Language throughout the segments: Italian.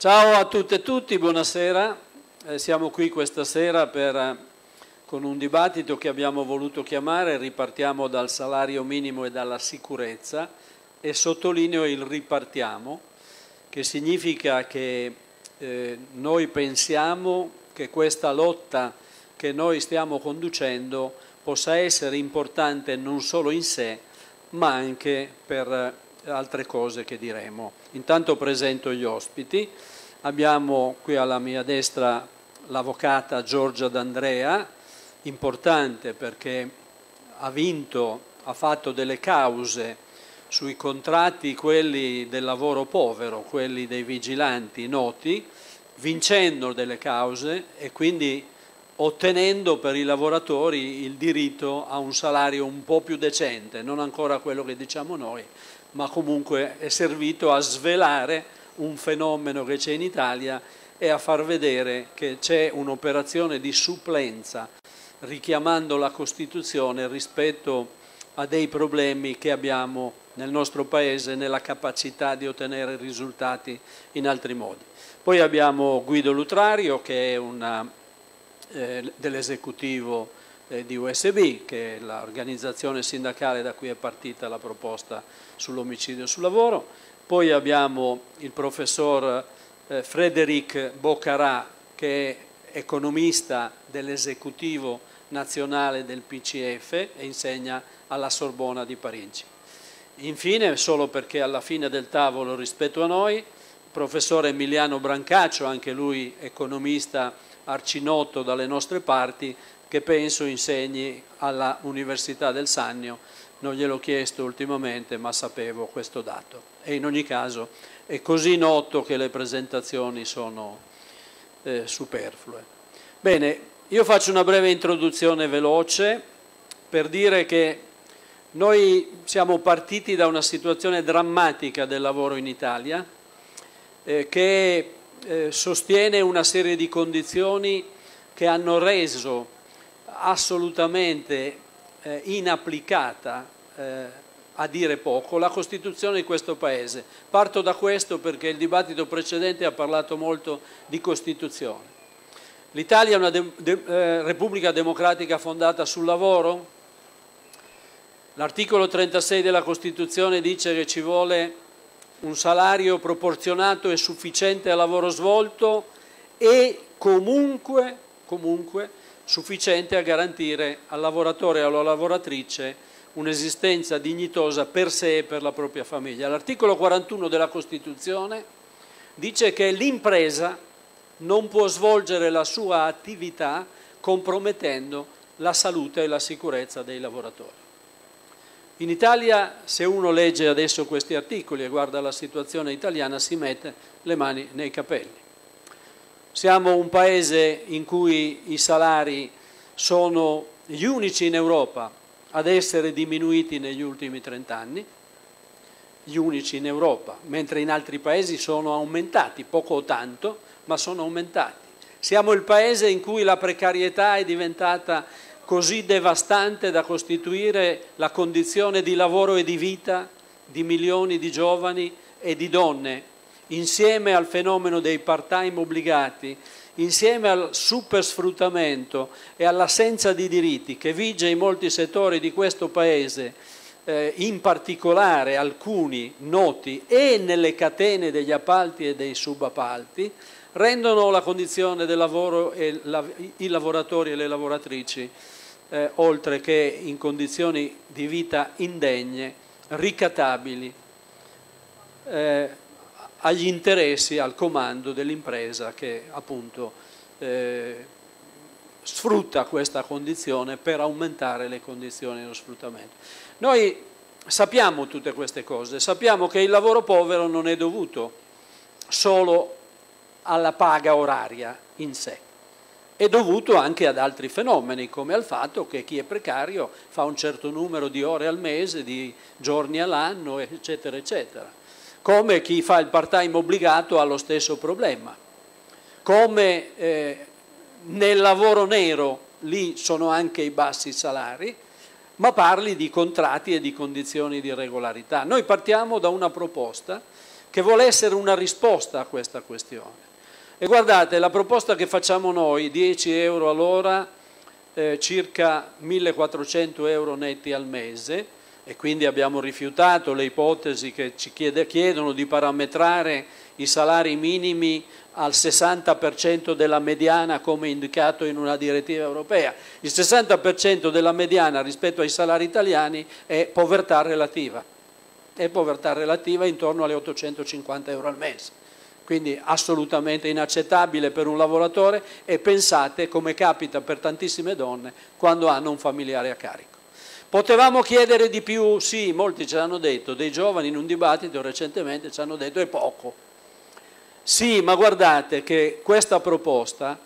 Ciao a tutte e tutti, buonasera. Siamo qui questa sera con un dibattito che abbiamo voluto chiamare Ripartiamo dal salario minimo e dalla sicurezza, e sottolineo il ripartiamo, che significa che noi pensiamo che questa lotta che noi stiamo conducendo possa essere importante non solo in sé, ma anche per altre cose che diremo. Intanto presento gli ospiti. Abbiamo qui alla mia destra l'avvocata Giorgia D'Andrea, importante perché ha fatto delle cause sui contratti, quelli del lavoro povero, quelli dei vigilanti noti, vincendo delle cause e quindi ottenendo per i lavoratori il diritto a un salario un po' più decente, non ancora quello che diciamo noi, ma comunque è servito a svelare un fenomeno che c'è in Italia e a far vedere che c'è un'operazione di supplenza, richiamando la Costituzione rispetto a dei problemi che abbiamo nel nostro Paese nella capacità di ottenere risultati in altri modi. Poi abbiamo Guido Lutrario, che è dell'esecutivo di USB, che è l'organizzazione sindacale da cui è partita la proposta sull'omicidio sul lavoro. Poi abbiamo il professor Frédéric Boccara, che è economista dell'esecutivo nazionale del PCF e insegna alla Sorbona di Parigi. Infine, solo perché alla fine del tavolo rispetto a noi, il professor Emiliano Brancaccio, anche lui economista arcinotto dalle nostre parti, che penso insegni alla Università del Sannio. Non gliel'ho chiesto ultimamente, ma sapevo questo dato. E in ogni caso è così noto che le presentazioni sono superflue. Bene, io faccio una breve introduzione veloce per dire che noi siamo partiti da una situazione drammatica del lavoro in Italia che sostiene una serie di condizioni che hanno reso assolutamente inapplicata, a dire poco, la Costituzione di questo Paese. Parto da questo perché il dibattito precedente ha parlato molto di Costituzione. L'Italia è una Repubblica democratica fondata sul lavoro. L'articolo 36 della Costituzione dice che ci vuole un salario proporzionato e sufficiente al lavoro svolto e comunque sufficiente a garantire al lavoratore e alla lavoratrice un'esistenza dignitosa per sé e per la propria famiglia. L'articolo 41 della Costituzione dice che l'impresa non può svolgere la sua attività compromettendo la salute e la sicurezza dei lavoratori. In Italia, se uno legge adesso questi articoli e guarda la situazione italiana, si mette le mani nei capelli. Siamo un Paese in cui i salari sono gli unici in Europa ad essere diminuiti negli ultimi 30 anni, gli unici in Europa, mentre in altri Paesi sono aumentati, poco o tanto, ma sono aumentati. Siamo il Paese in cui la precarietà è diventata così devastante da costituire la condizione di lavoro e di vita di milioni di giovani e di donne, insieme al fenomeno dei part-time obbligati, insieme al supersfruttamento e all'assenza di diritti che vige in molti settori di questo Paese, in particolare alcuni noti, e nelle catene degli appalti e dei subappalti, rendono la condizione del lavoro e i lavoratori e le lavoratrici, oltre che in condizioni di vita indegne, ricattabili, agli interessi, al comando dell'impresa che appunto sfrutta questa condizione per aumentare le condizioni dello sfruttamento. Noi sappiamo tutte queste cose, sappiamo che il lavoro povero non è dovuto solo alla paga oraria in sé, è dovuto anche ad altri fenomeni, come al fatto che chi è precario fa un certo numero di ore al mese, di giorni all'anno, eccetera, eccetera. Come chi fa il part-time obbligato ha lo stesso problema, come nel lavoro nero lì sono anche i bassi salari, ma parli di contratti e di condizioni di regolarità. Noi partiamo da una proposta che vuole essere una risposta a questa questione. E guardate, la proposta che facciamo noi, 10 euro all'ora, circa 1.400 euro netti al mese, e quindi abbiamo rifiutato le ipotesi che ci chiedono di parametrare i salari minimi al 60% della mediana come indicato in una direttiva europea. Il 60% della mediana rispetto ai salari italiani è povertà relativa intorno alle 850 euro al mese. Quindi assolutamente inaccettabile per un lavoratore, e pensate come capita per tantissime donne quando hanno un familiare a carico. Potevamo chiedere di più? Sì, molti ce l'hanno detto, dei giovani in un dibattito recentemente ci hanno detto è poco. Sì, ma guardate che questa proposta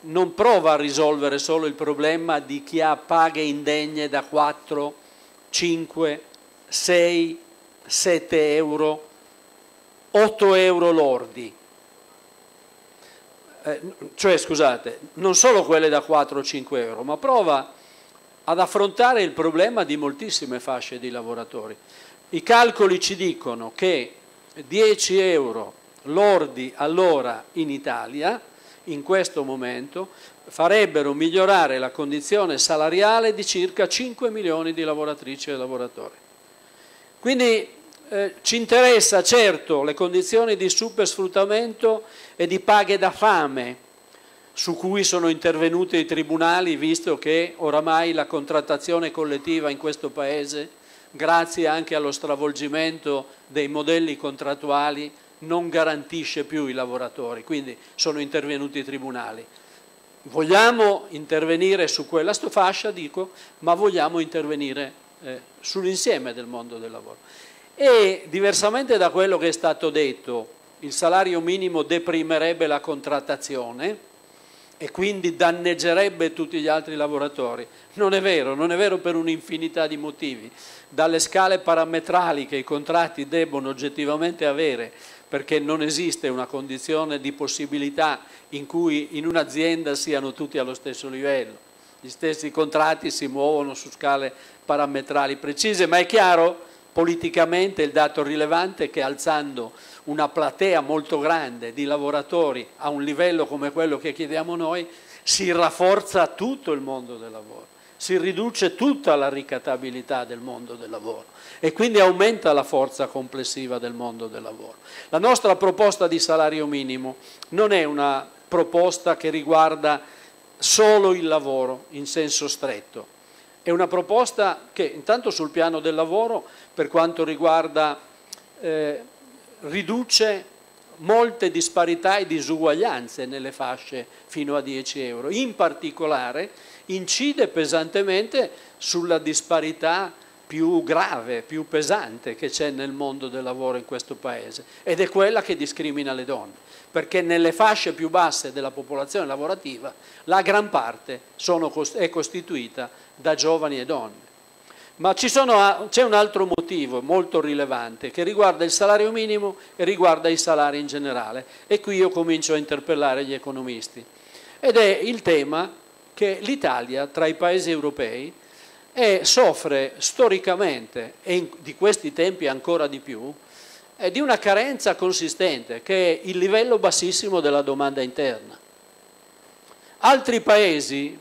non prova a risolvere solo il problema di chi ha paghe indegne da 4, 5, 6, 7 euro 8 euro lordi, cioè scusate, non solo quelle da 4 o 5 euro, ma prova ad affrontare il problema di moltissime fasce di lavoratori. I calcoli ci dicono che 10 euro lordi all'ora in Italia, in questo momento, farebbero migliorare la condizione salariale di circa 5 milioni di lavoratrici e lavoratori. Quindi ci interessa certo le condizioni di supersfruttamento e di paghe da fame, su cui sono intervenuti i tribunali, visto che oramai la contrattazione collettiva in questo Paese, grazie anche allo stravolgimento dei modelli contrattuali, non garantisce più i lavoratori, quindi sono intervenuti i tribunali. Vogliamo intervenire su quella fascia, dico, ma vogliamo intervenire sull'insieme del mondo del lavoro. E diversamente da quello che è stato detto, il salario minimo deprimerebbe la contrattazione e quindi danneggerebbe tutti gli altri lavoratori. Non è vero, non è vero per un'infinità di motivi, dalle scale parametrali che i contratti debbono oggettivamente avere, perché non esiste una condizione di possibilità in cui in un'azienda siano tutti allo stesso livello. Gli stessi contratti si muovono su scale parametrali precise, ma è chiaro? Politicamente il dato rilevante è che alzando una platea molto grande di lavoratori a un livello come quello che chiediamo noi, si rafforza tutto il mondo del lavoro, si riduce tutta la ricattabilità del mondo del lavoro e quindi aumenta la forza complessiva del mondo del lavoro. La nostra proposta di salario minimo non è una proposta che riguarda solo il lavoro in senso stretto. È una proposta che intanto sul piano del lavoro, per quanto riguarda, riduce molte disparità e disuguaglianze nelle fasce fino a 10 euro. In particolare incide pesantemente sulla disparità più grave, più pesante che c'è nel mondo del lavoro in questo Paese, ed è quella che discrimina le donne, perché nelle fasce più basse della popolazione lavorativa la gran parte è costituita da giovani e donne. Ma c'è un altro motivo molto rilevante che riguarda il salario minimo e riguarda i salari in generale, e qui io comincio a interpellare gli economisti, ed è il tema che l'Italia tra i paesi europei soffre storicamente, e di questi tempi ancora di più, di una carenza consistente che è il livello bassissimo della domanda interna. Altri paesi,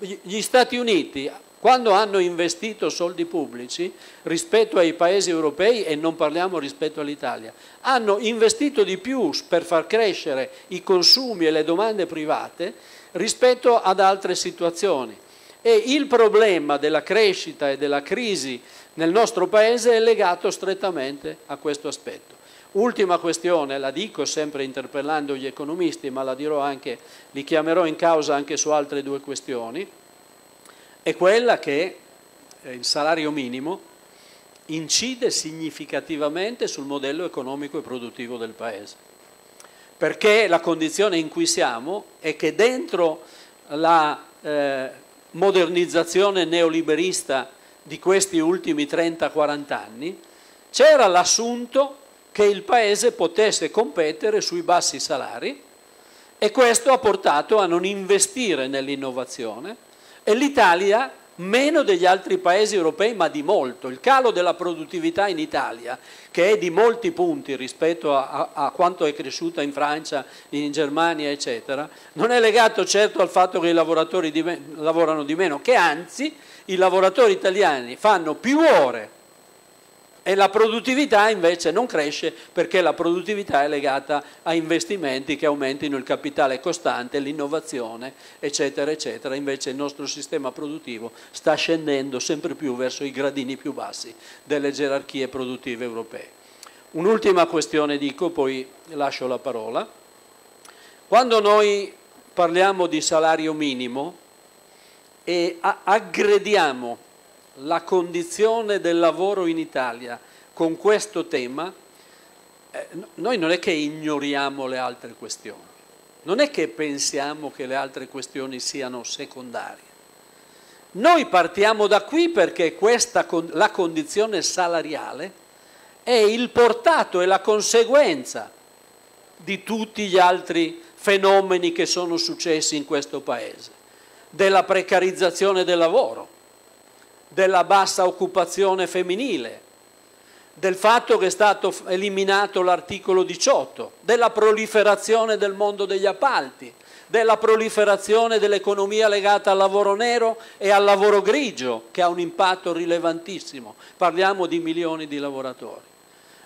gli Stati Uniti, quando hanno investito soldi pubblici rispetto ai paesi europei, e non parliamo rispetto all'Italia, hanno investito di più per far crescere i consumi e le domande private rispetto ad altre situazioni. E il problema della crescita e della crisi nel nostro Paese è legato strettamente a questo aspetto. Ultima questione, la dico sempre interpellando gli economisti, ma la dirò anche, li chiamerò in causa anche su altre due questioni, è quella che il salario minimo incide significativamente sul modello economico e produttivo del Paese. Perché la condizione in cui siamo è che dentro la modernizzazione neoliberista di questi ultimi 30-40 anni, c'era l'assunto che il Paese potesse competere sui bassi salari, e questo ha portato a non investire nell'innovazione, e l'Italia meno degli altri paesi europei, ma di molto. Il calo della produttività in Italia, che è di molti punti rispetto a quanto è cresciuta in Francia, in Germania, eccetera, non è legato certo al fatto che i lavoratori lavorano di meno, che anzi i lavoratori italiani fanno più ore e la produttività invece non cresce, perché la produttività è legata a investimenti che aumentino il capitale costante, l'innovazione, eccetera, eccetera. Invece il nostro sistema produttivo sta scendendo sempre più verso i gradini più bassi delle gerarchie produttive europee. Un'ultima questione, dico, poi lascio la parola. Quando noi parliamo di salario minimo e aggrediamo la condizione del lavoro in Italia con questo tema, noi non è che ignoriamo le altre questioni, non è che pensiamo che le altre questioni siano secondarie. Noi partiamo da qui perché questa, la condizione salariale è il portato e la conseguenza di tutti gli altri fenomeni che sono successi in questo Paese, della precarizzazione del lavoro, della bassa occupazione femminile, del fatto che è stato eliminato l'articolo 18, della proliferazione del mondo degli appalti, della proliferazione dell'economia legata al lavoro nero e al lavoro grigio, che ha un impatto rilevantissimo. Parliamo di milioni di lavoratori.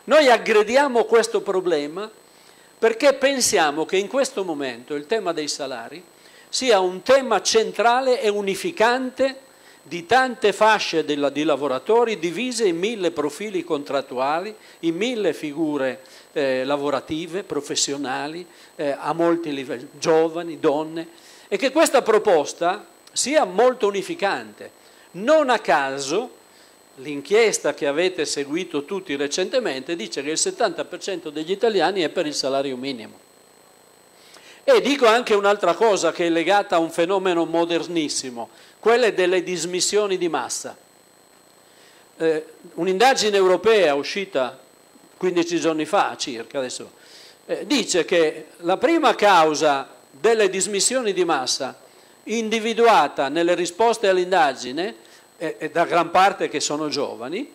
Noi aggrediamo questo problema perché pensiamo che in questo momento il tema dei salari sia un tema centrale e unificante di tante fasce di lavoratori divise in 1000 profili contrattuali, in 1000 figure lavorative, professionali, a molti livelli, giovani, donne, e che questa proposta sia molto unificante. Non a caso l'inchiesta che avete seguito tutti recentemente dice che il 70% degli italiani è per il salario minimo. E dico anche un'altra cosa che è legata a un fenomeno modernissimo, quelle delle dismissioni di massa. Un'indagine europea uscita 15 giorni fa circa adesso, dice che la prima causa delle dismissioni di massa individuata nelle risposte all'indagine, e da gran parte che sono giovani,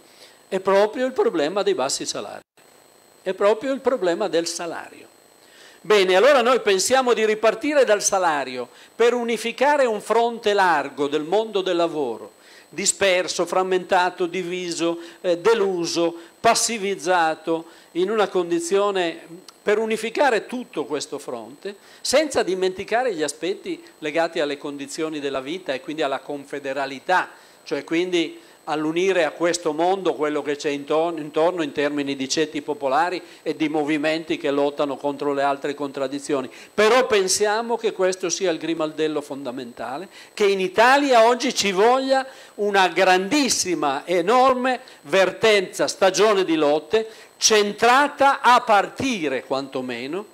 è proprio il problema dei bassi salari, è proprio il problema del salario. Bene, allora noi pensiamo di ripartire dal salario per unificare un fronte largo del mondo del lavoro, disperso, frammentato, diviso, deluso, passivizzato, in una condizione, per unificare tutto questo fronte, senza dimenticare gli aspetti legati alle condizioni della vita e quindi alla confederalità, cioè quindi all'unire a questo mondo quello che c'è intorno in termini di ceti popolari e di movimenti che lottano contro le altre contraddizioni. Però pensiamo che questo sia il grimaldello fondamentale, che in Italia oggi ci voglia una grandissima, enorme vertenza, stagione di lotte, centrata a partire quantomeno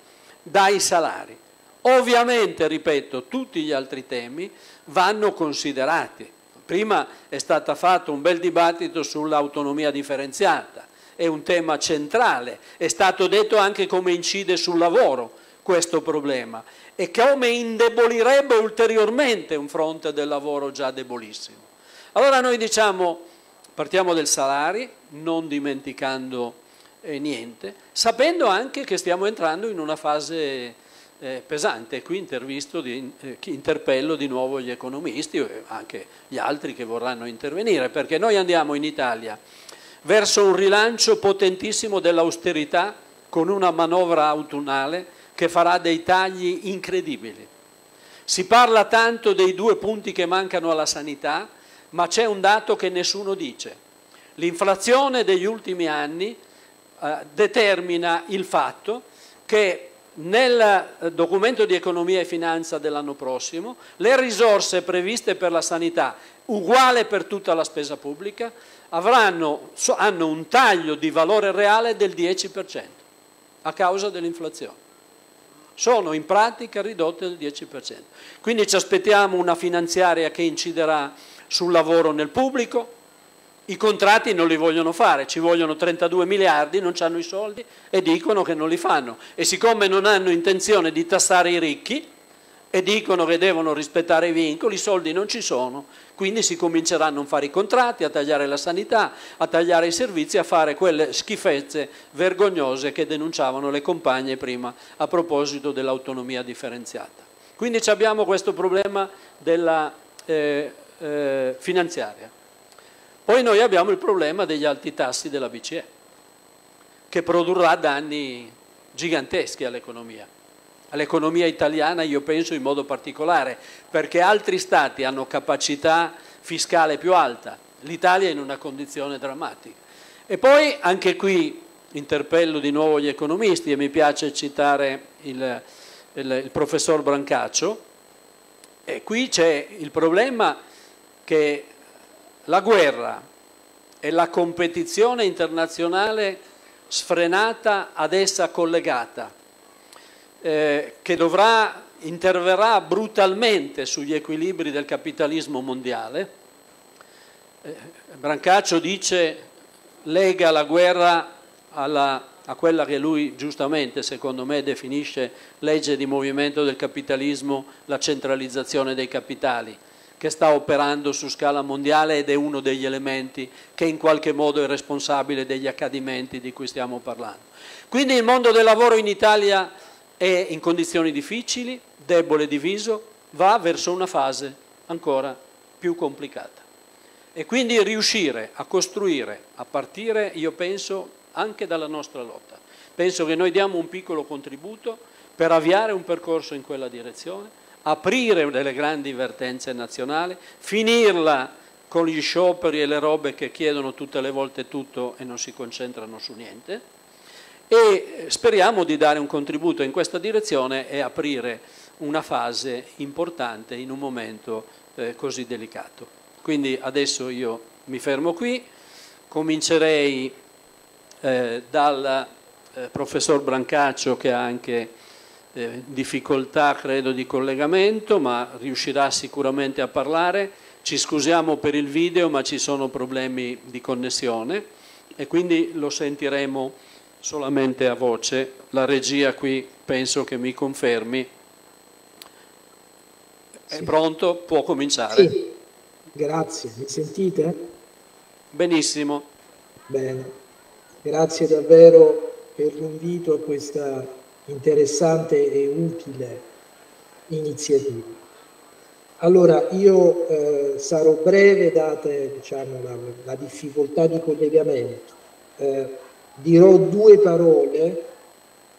dai salari. Ovviamente, ripeto, tutti gli altri temi vanno considerati. Prima è stato fatto un bel dibattito sull'autonomia differenziata, è un tema centrale, è stato detto anche come incide sul lavoro questo problema e come indebolirebbe ulteriormente un fronte del lavoro già debolissimo. Allora noi diciamo, partiamo dal salario, non dimenticando niente, sapendo anche che stiamo entrando in una fase pesante. Qui interpello di nuovo gli economisti e anche gli altri che vorranno intervenire, perché noi andiamo in Italia verso un rilancio potentissimo dell'austerità con una manovra autunnale che farà dei tagli incredibili. Si parla tanto dei 2 punti che mancano alla sanità, ma c'è un dato che nessuno dice. L'inflazione degli ultimi anni determina il fatto che nel documento di economia e finanza dell'anno prossimo le risorse previste per la sanità, uguale per tutta la spesa pubblica, hanno un taglio di valore reale del 10% a causa dell'inflazione. Sono in pratica ridotte del 10%. Quindi ci aspettiamo una finanziaria che inciderà sul lavoro nel pubblico. I contratti non li vogliono fare, ci vogliono 32 miliardi, non hanno i soldi e dicono che non li fanno. E siccome non hanno intenzione di tassare i ricchi, e dicono che devono rispettare i vincoli, i soldi non ci sono, quindi si comincerà a non fare i contratti, a tagliare la sanità, a tagliare i servizi, a fare quelle schifezze vergognose che denunciavano le compagne prima a proposito dell'autonomia differenziata. Quindi abbiamo questo problema della finanziaria. Poi noi abbiamo il problema degli alti tassi della BCE, che produrrà danni giganteschi all'economia. All'economia italiana io penso in modo particolare, perché altri stati hanno capacità fiscale più alta, l'Italia è in una condizione drammatica. E poi anche qui interpello di nuovo gli economisti, e mi piace citare il professor Brancaccio, e qui c'è il problema che la guerra e la competizione internazionale sfrenata ad essa collegata, che interverrà brutalmente sugli equilibri del capitalismo mondiale. Brancaccio dice, lega la guerra a quella che lui giustamente, secondo me, definisce legge di movimento del capitalismo, la centralizzazione dei capitali, che sta operando su scala mondiale ed è uno degli elementi che in qualche modo è responsabile degli accadimenti di cui stiamo parlando. Quindi il mondo del lavoro in Italia è in condizioni difficili, debole, diviso, va verso una fase ancora più complicata. E quindi riuscire a costruire, a partire, io penso, anche dalla nostra lotta. Penso che noi diamo un piccolo contributo per avviare un percorso in quella direzione, aprire delle grandi vertenze nazionali, finirla con gli scioperi e le robe che chiedono tutte le volte tutto e non si concentrano su niente, e speriamo di dare un contributo in questa direzione e aprire una fase importante in un momento così delicato. Quindi adesso io mi fermo qui, comincerei dal professor Brancaccio, che ha anche difficoltà, credo, di collegamento, ma riuscirà sicuramente a parlare. Ci scusiamo per il video, ma ci sono problemi di connessione e quindi lo sentiremo solamente a voce. La regia qui penso che mi confermi. È sì. Pronto? Può cominciare. Sì. Grazie, mi sentite? Benissimo. Bene, grazie davvero per l'invito a questa interessante e utile iniziativa. Allora, io sarò breve, date, diciamo, la difficoltà di collegamento. Dirò due parole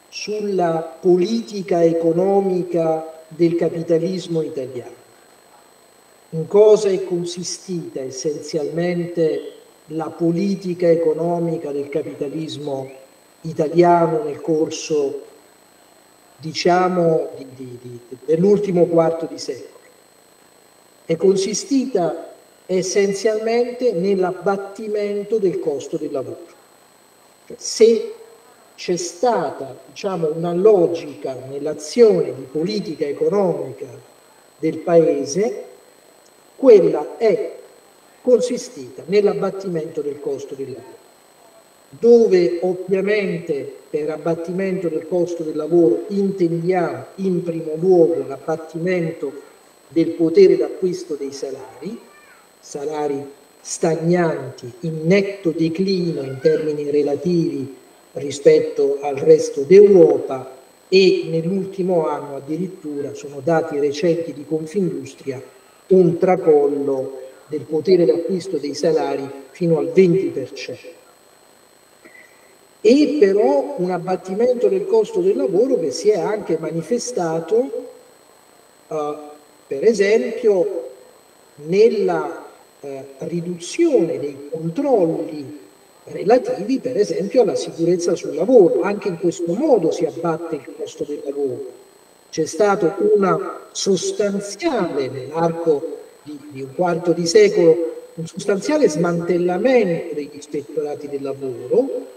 sulla politica economica del capitalismo italiano. In cosa è consistita essenzialmente la politica economica del capitalismo italiano nel corso, diciamo, dell'ultimo quarto di secolo? È consistita essenzialmente nell'abbattimento del costo del lavoro. Se c'è stata, diciamo, una logica nell'azione di politica economica del Paese, quella è consistita nell'abbattimento del costo del lavoro, dove ovviamente per abbattimento del costo del lavoro intendiamo in primo luogo l'abbattimento del potere d'acquisto dei salari stagnanti, in netto declino in termini relativi rispetto al resto d'Europa, e nell'ultimo anno addirittura, sono dati recenti di Confindustria, un tracollo del potere d'acquisto dei salari fino al 20%. E però un abbattimento del costo del lavoro che si è anche manifestato, per esempio, nella riduzione dei controlli relativi, per esempio, alla sicurezza sul lavoro. Anche in questo modo si abbatte il costo del lavoro. C'è stata una sostanziale, nell'arco di un quarto di secolo, un sostanziale smantellamento degli ispettorati del lavoro,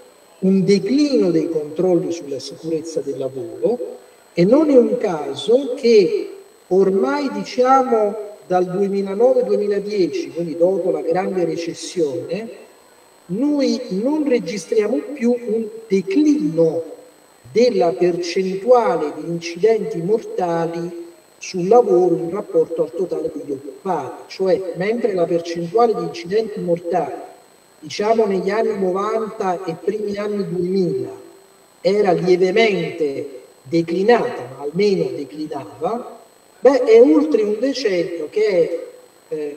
un declino dei controlli sulla sicurezza del lavoro, e non è un caso che ormai, diciamo, dal 2009-2010, quindi dopo la grande recessione, noi non registriamo più un declino della percentuale di incidenti mortali sul lavoro in rapporto al totale degli occupati, cioè mentre la percentuale di incidenti mortali, diciamo negli anni 90 e primi anni 2000, era lievemente declinata, ma almeno declinava, beh, è oltre un decennio che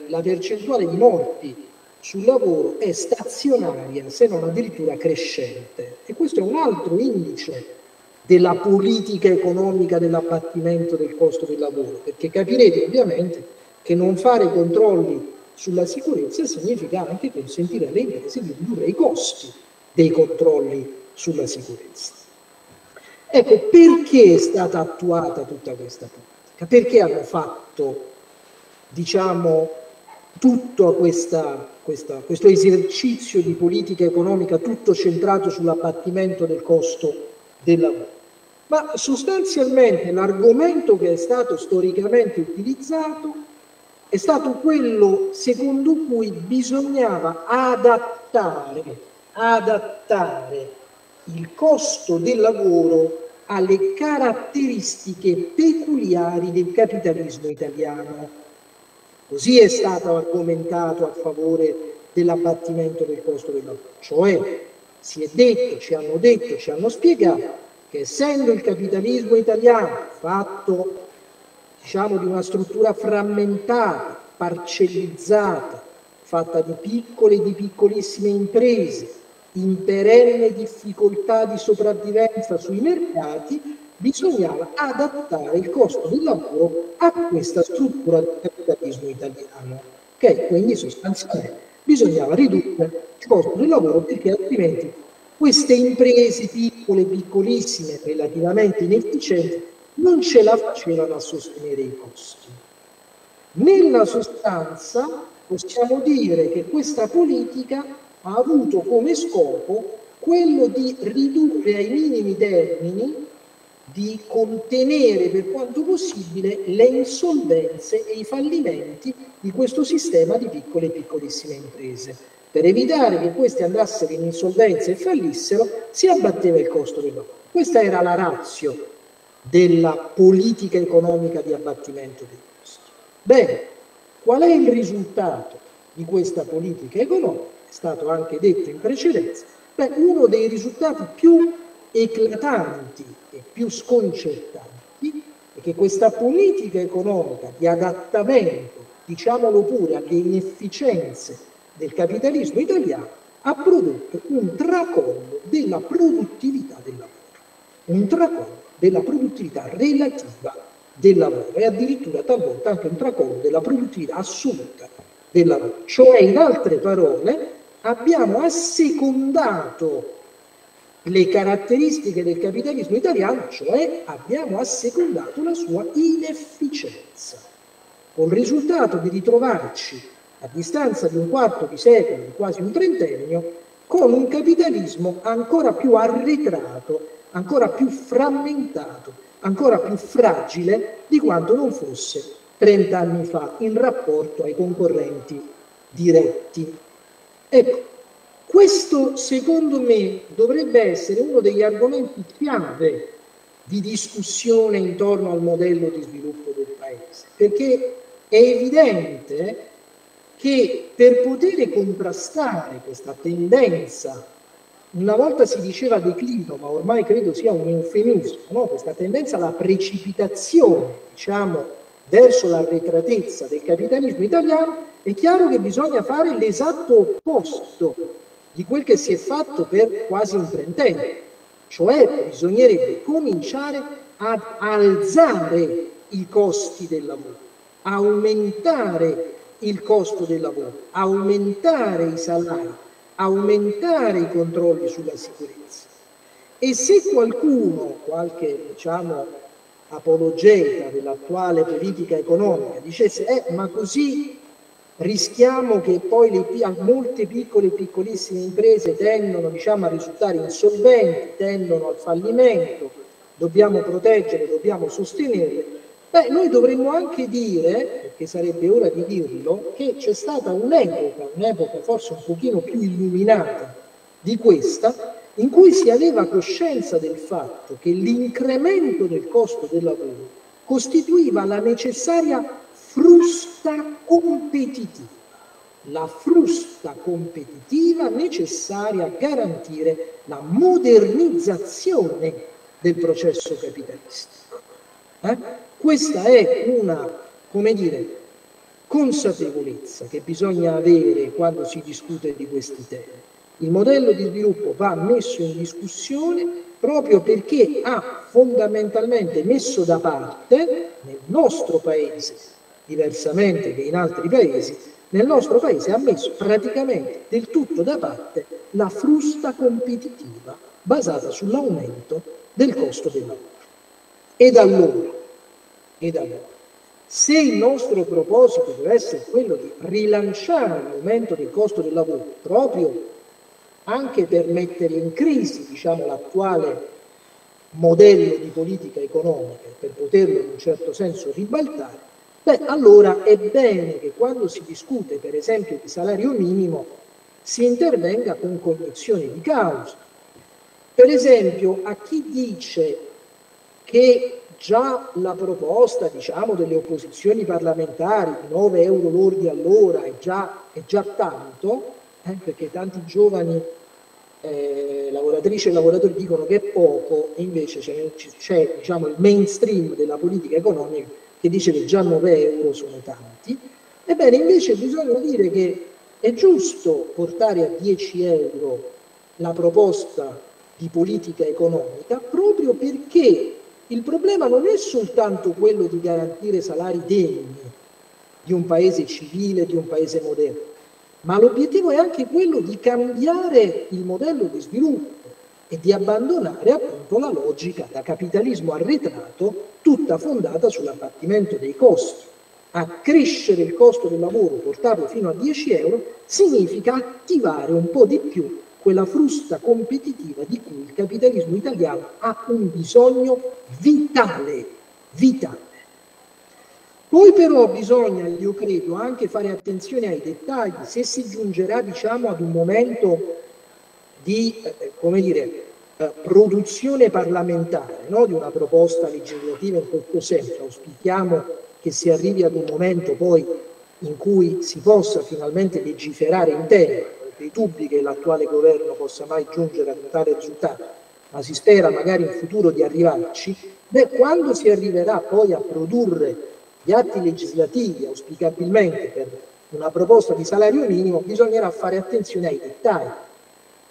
la percentuale di morti sul lavoro è stazionaria, se non addirittura crescente. E questo è un altro indice della politica economica dell'abbattimento del costo del lavoro, perché capirete ovviamente che non fare controlli sulla sicurezza significa anche consentire alle imprese di ridurre i costi dei controlli sulla sicurezza. Ecco, perché è stata attuata tutta questa politica? Perché hanno fatto, diciamo, tutto questo esercizio di politica economica tutto centrato sull'abbattimento del costo del lavoro? Ma sostanzialmente l'argomento che è stato storicamente utilizzato è stato quello secondo cui bisognava adattare il costo del lavoro alle caratteristiche peculiari del capitalismo italiano. Così è stato argomentato a favore dell'abbattimento del costo del lavoro, cioè si è detto, ci hanno spiegato che essendo il capitalismo italiano fatto, diciamo, di una struttura frammentata, parcellizzata, fatta di piccole e di piccolissime imprese, in perenne difficoltà di sopravvivenza sui mercati, bisognava adattare il costo del lavoro a questa struttura del capitalismo italiano, che quindi sostanzialmente bisognava ridurre il costo del lavoro, perché altrimenti queste imprese piccole, piccolissime, relativamente inefficienti, non ce la facevano a sostenere i costi. Nella sostanza possiamo dire che questa politica ha avuto come scopo quello di ridurre ai minimi termini, di contenere per quanto possibile le insolvenze e i fallimenti di questo sistema di piccole e piccolissime imprese. Per evitare che queste andassero in insolvenza e fallissero, si abbatteva il costo del lavoro. Questa era la ratio della politica economica di abbattimento dei costi. Bene, qual è il risultato di questa politica economica? È stato anche detto in precedenza. Beh, uno dei risultati più eclatanti e più sconcertanti è che questa politica economica di adattamento, diciamolo pure, alle inefficienze del capitalismo italiano, ha prodotto un tracollo della produttività del lavoro, un tracollo della produttività relativa del lavoro e addirittura talvolta anche un tracollo della produttività assoluta del lavoro. Cioè, in altre parole, abbiamo assecondato le caratteristiche del capitalismo italiano, cioè abbiamo assecondato la sua inefficienza, col risultato di ritrovarci a distanza di un quarto di secolo, di quasi un trentennio, con un capitalismo ancora più arretrato, ancora più frammentato, ancora più fragile di quanto non fosse 30 anni fa in rapporto ai concorrenti diretti. Ecco, questo secondo me dovrebbe essere uno degli argomenti chiave di discussione intorno al modello di sviluppo del Paese, perché è evidente che per poter contrastare questa tendenza, una volta si diceva declino, ma ormai credo sia un eufemismo, no? Questa tendenza alla precipitazione, diciamo, verso l'arretratezza del capitalismo italiano, è chiaro che bisogna fare l'esatto opposto di quel che si è fatto per quasi un trentennio, cioè bisognerebbe cominciare ad alzare i costi del lavoro, aumentare il costo del lavoro, aumentare i salari, aumentare i controlli sulla sicurezza. E se qualcuno, qualche, diciamo, apologeta dell'attuale politica economica, dicesse ma così rischiamo che poi molte piccole e piccolissime imprese tendono, diciamo, a risultare insolventi, tendono al fallimento, dobbiamo proteggere, dobbiamo sostenerle, beh, noi dovremmo anche dire, perché sarebbe ora di dirlo, che c'è stata un'epoca forse un pochino più illuminata di questa, in cui si aveva coscienza del fatto che l'incremento del costo del lavoro costituiva la necessaria frusta competitiva, necessaria a garantire la modernizzazione del processo capitalistico. Questa è una, come dire, consapevolezza che bisogna avere quando si discute di questi temi. Il modello di sviluppo va messo in discussione proprio perché ha fondamentalmente messo da parte, nel nostro paese, diversamente che in altri paesi, nel nostro paese ha messo praticamente del tutto da parte la frusta competitiva basata sull'aumento del costo del lavoro. Ed allora, se il nostro proposito deve essere quello di rilanciare l'aumento del costo del lavoro, proprio anche per mettere in crisi, diciamo, l'attuale modello di politica economica, per poterlo in un certo senso ribaltare, beh, allora è bene che quando si discute, per esempio, di salario minimo, si intervenga con cognizione di causa. Per esempio, a chi dice che già la proposta, diciamo, delle opposizioni parlamentari, 9 euro lordi all'ora, è già tanto, perché tanti giovani lavoratrici e lavoratori dicono che è poco, e invece c'è, diciamo, il mainstream della politica economica che dice che già 9 euro sono tanti. Ebbene, invece bisogna dire che è giusto portare a 10 euro la proposta di politica economica, proprio perché il problema non è soltanto quello di garantire salari degni di un paese civile, di un paese moderno, ma l'obiettivo è anche quello di cambiare il modello di sviluppo e di abbandonare appunto la logica da capitalismo arretrato, tutta fondata sull'abbattimento dei costi. Accrescere il costo del lavoro, portarlo fino a 10 euro, significa attivare un po' di più quella frusta competitiva di cui il capitalismo italiano ha un bisogno vitale. Poi però bisogna, io credo, anche fare attenzione ai dettagli. Se si giungerà, diciamo, ad un momento di, come dire, produzione parlamentare, no? Di una proposta legislativa in questo senso, auspichiamo che si arrivi ad un momento poi in cui si possa finalmente legiferare in tema, dei dubbi che l'attuale governo possa mai giungere ad un tale risultato, ma si spera magari in futuro di arrivarci. Beh, quando si arriverà poi a produrre gli atti legislativi, auspicabilmente per una proposta di salario minimo, bisognerà fare attenzione ai dettagli.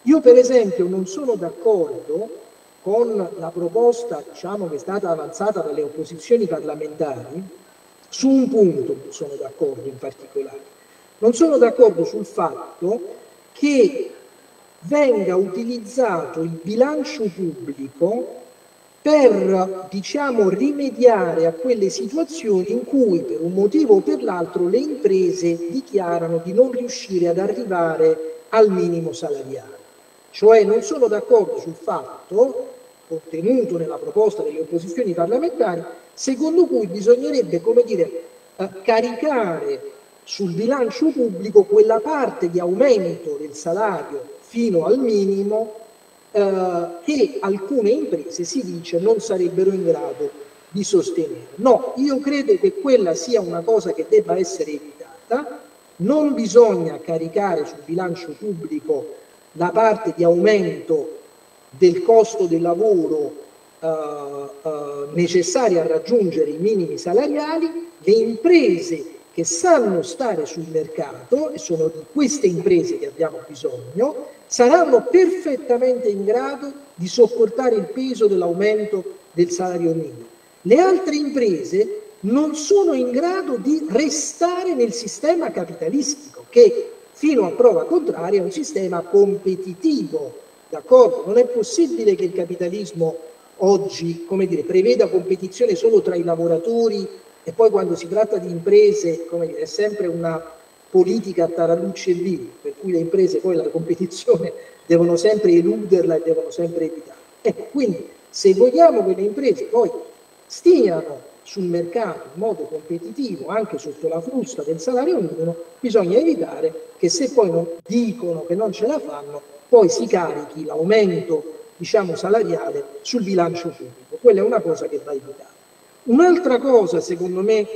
Io per esempio non sono d'accordo con la proposta, diciamo, che è stata avanzata dalle opposizioni parlamentari. Su un punto non sono d'accordo in particolare. Non sono d'accordo sul fatto che venga utilizzato il bilancio pubblico per, diciamo, rimediare a quelle situazioni in cui per un motivo o per l'altro le imprese dichiarano di non riuscire ad arrivare al minimo salariale. Cioè non sono d'accordo sul fatto, contenuto nella proposta delle opposizioni parlamentari, secondo cui bisognerebbe, come dire, caricare sul bilancio pubblico quella parte di aumento del salario fino al minimo che alcune imprese, si dice, non sarebbero in grado di sostenere. No, io credo che quella sia una cosa che debba essere evitata. Non bisogna caricare sul bilancio pubblico la parte di aumento del costo del lavoro necessaria a raggiungere i minimi salariali. Le imprese che sanno stare sul mercato, e sono di queste imprese che abbiamo bisogno, saranno perfettamente in grado di sopportare il peso dell'aumento del salario minimo. Le altre imprese non sono in grado di restare nel sistema capitalistico, che fino a prova contraria è un sistema competitivo, d'accordo? Non è possibile che il capitalismo oggi, come dire, preveda competizione solo tra i lavoratori e poi quando si tratta di imprese, come dire, è sempre una politica a tarallucci e vino, per cui le imprese poi la competizione devono sempre eluderla e devono sempre evitarla. Ecco, quindi se vogliamo che le imprese poi stiano sul mercato in modo competitivo, anche sotto la frusta del salario minimo, bisogna evitare che, se poi non dicono che non ce la fanno, poi si carichi l'aumento, diciamo, salariale sul bilancio pubblico. Quella è una cosa che va evitata. Un'altra cosa, secondo me,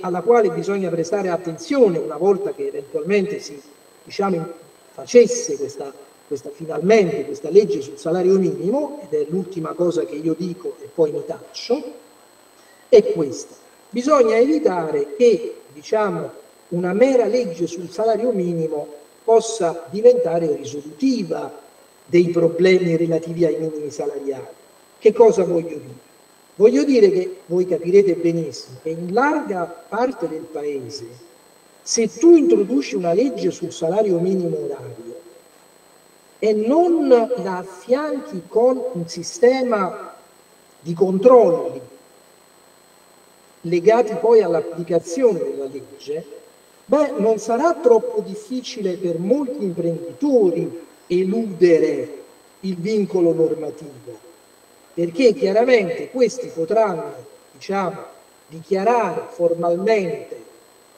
alla quale bisogna prestare attenzione una volta che eventualmente si facesse finalmente questa legge sul salario minimo, ed è l'ultima cosa che io dico e poi mi taccio, è questa. Bisogna evitare che una mera legge sul salario minimo possa diventare risolutiva dei problemi relativi ai minimi salariali. Che cosa voglio dire? Voglio dire che voi capirete benissimo che in larga parte del Paese, se tu introduci una legge sul salario minimo orario e non la affianchi con un sistema di controlli legati poi all'applicazione della legge, beh, non sarà troppo difficile per molti imprenditori eludere il vincolo normativo, perché chiaramente questi potranno, dichiarare formalmente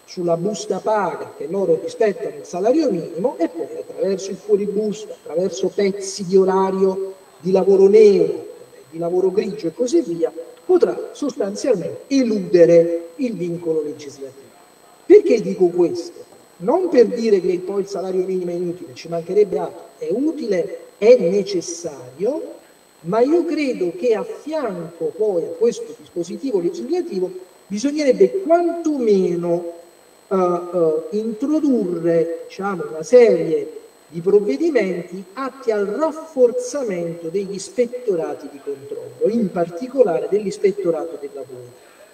sulla busta paga che loro rispettano il salario minimo, e poi attraverso il fuoribusta, attraverso pezzi di orario di lavoro nero, di lavoro grigio e così via, potrà sostanzialmente eludere il vincolo legislativo. Perché dico questo? Non per dire che poi il salario minimo è inutile, ci mancherebbe altro, è utile, è necessario, ma io credo che a fianco poi a questo dispositivo legislativo bisognerebbe quantomeno introdurre una serie di provvedimenti atti al rafforzamento degli ispettorati di controllo, in particolare dell'ispettorato del lavoro,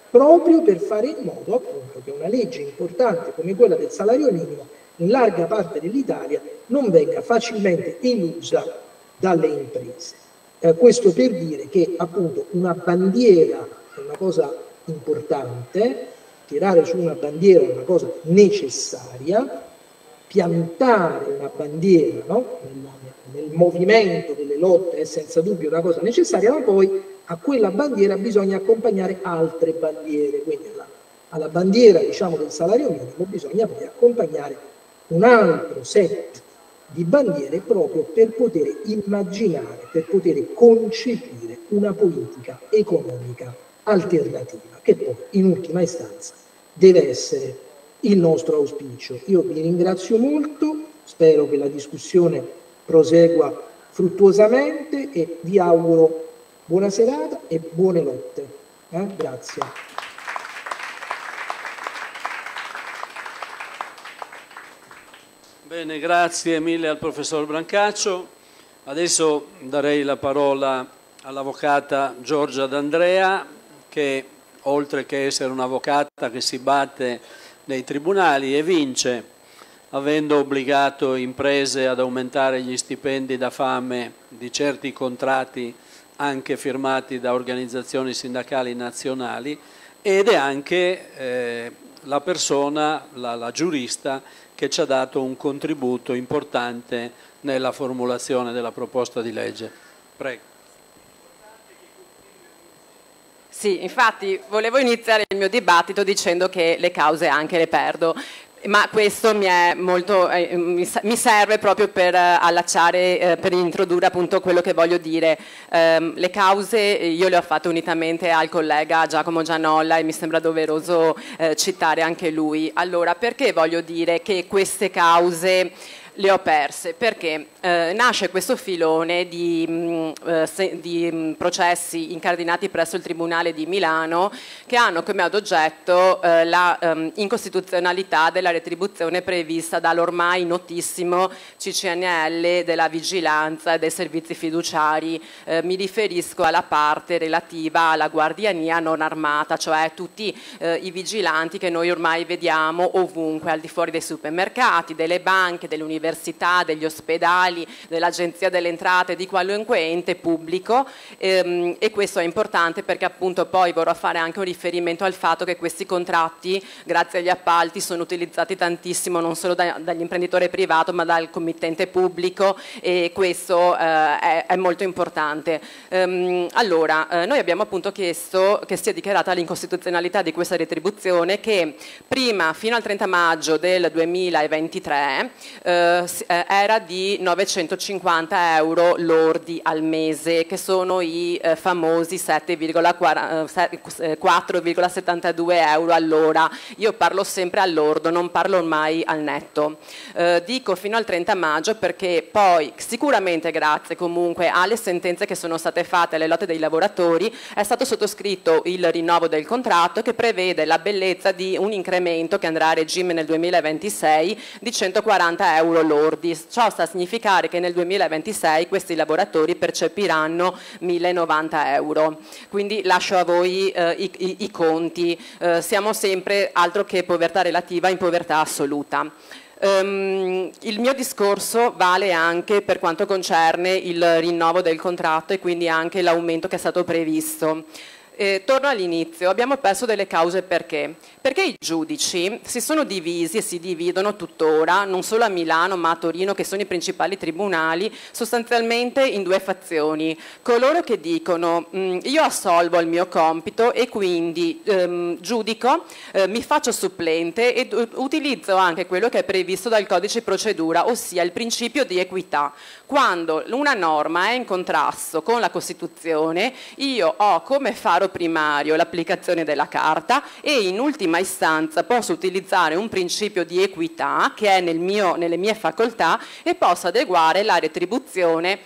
proprio per fare in modo appunto che una legge importante come quella del salario minimo in larga parte dell'Italia non venga facilmente elusa dalle imprese. Questo per dire che appunto una bandiera è una cosa importante, tirare su una bandiera è una cosa necessaria, piantare una bandiera nel movimento delle lotte è senza dubbio una cosa necessaria, ma poi a quella bandiera bisogna accompagnare altre bandiere, quindi alla bandiera del salario minimo bisogna poi accompagnare un altro set di bandiere proprio per poter immaginare, per poter concepire una politica economica alternativa, che poi in ultima istanza deve essere il nostro auspicio. Io vi ringrazio molto, spero che la discussione prosegua fruttuosamente e vi auguro buona serata e buone lotte. Grazie. Bene, grazie mille al professor Brancaccio. Adesso darei la parola all'avvocata Giorgia D'Andrea, che oltre che essere un'avvocata che si batte nei tribunali e vince, avendo obbligato imprese ad aumentare gli stipendi da fame di certi contratti anche firmati da organizzazioni sindacali nazionali, ed è anche la persona, la giurista, che ci ha dato un contributo importante nella formulazione della proposta di legge. Prego. Sì, infatti volevo iniziare il mio dibattito dicendo che le cause anche le perdo, ma questo mi serve proprio per allacciare, per introdurre appunto quello che voglio dire. Le cause io le ho fatte unitamente al collega Giacomo Gianolla e mi sembra doveroso citare anche lui. Allora, perché voglio dire che queste cause le ho perse? Perché nasce questo filone di processi incardinati presso il Tribunale di Milano che hanno come ad oggetto la incostituzionalità della retribuzione prevista dall'ormai notissimo CCNL della vigilanza e dei servizi fiduciari. Mi riferisco alla parte relativa alla guardiania non armata, cioè tutti i vigilanti che noi ormai vediamo ovunque, al di fuori dei supermercati, delle banche, dell'università, degli ospedali, dell'Agenzia delle Entrate, di qualunque ente pubblico, e questo è importante perché appunto poi vorrò fare anche un riferimento al fatto che questi contratti, grazie agli appalti, sono utilizzati tantissimo non solo dall'imprenditore privato ma dal committente pubblico, e questo è molto importante. Allora, noi abbiamo appunto chiesto che sia dichiarata l'incostituzionalità di questa retribuzione che prima, fino al 30 maggio del 2023, era di 950 euro lordi al mese, che sono i famosi 4,72 euro all'ora. Io parlo sempre all'ordo, non parlo mai al netto. Dico fino al 30 maggio perché poi sicuramente grazie comunque alle sentenze che sono state fatte alle lotte dei lavoratori è stato sottoscritto il rinnovo del contratto che prevede la bellezza di un incremento che andrà a regime nel 2026 di 140 euro lordi. Ciò sta a significare che nel 2026 questi lavoratori percepiranno 1090 euro. Quindi lascio a voi i conti. Siamo sempre altro che povertà relativa in povertà assoluta. Il mio discorso vale anche per quanto concerne il rinnovo del contratto e quindi anche l'aumento che è stato previsto. Torno all'inizio, abbiamo perso delle cause perché? Perché i giudici si sono divisi e si dividono tuttora, non solo a Milano ma a Torino che sono i principali tribunali, sostanzialmente in due fazioni. Coloro che dicono io assolvo il mio compito e quindi giudico, mi faccio supplente e utilizzo anche quello che è previsto dal codice di procedura, ossia il principio di equità. Quando una norma è in contrasto con la Costituzione, io ho come faro primario l'applicazione della carta e in ultima istanza posso utilizzare un principio di equità che è nelle mie facoltà e posso adeguare la retribuzione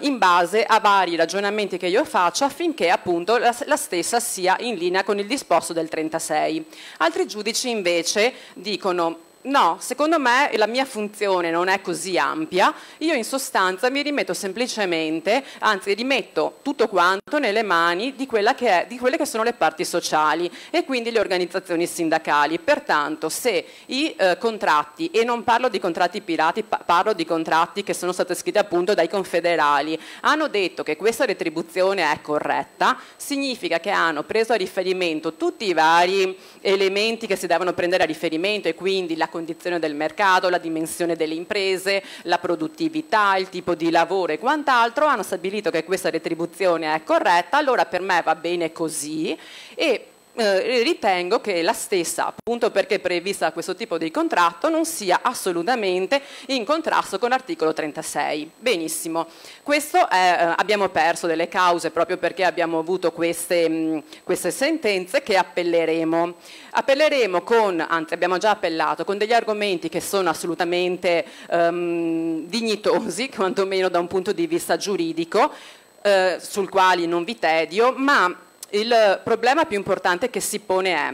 in base a vari ragionamenti che io faccio affinché appunto la stessa sia in linea con il disposto del 36. Altri giudici invece dicono no, secondo me la mia funzione non è così ampia, io in sostanza mi rimetto semplicemente, anzi rimetto tutto quanto nelle mani di quelle che sono le parti sociali e quindi le organizzazioni sindacali. Pertanto se i contratti, e non parlo di contratti pirati, parlo di contratti che sono stati scritti appunto dai confederali, hanno detto che questa retribuzione è corretta, significa che hanno preso a riferimento tutti i vari elementi che si devono prendere a riferimento e quindi la condizione del mercato, la dimensione delle imprese, la produttività, il tipo di lavoro e quant'altro, hanno stabilito che questa retribuzione è corretta, allora per me va bene così e ritengo che la stessa, appunto perché è prevista questo tipo di contratto, non sia assolutamente in contrasto con l'articolo 36. Benissimo, questo abbiamo perso delle cause proprio perché abbiamo avuto queste sentenze che appelleremo. Appelleremo con, anzi abbiamo già appellato, con degli argomenti che sono assolutamente dignitosi, quantomeno da un punto di vista giuridico, sul quali non vi tedio, ma il problema più importante che si pone è: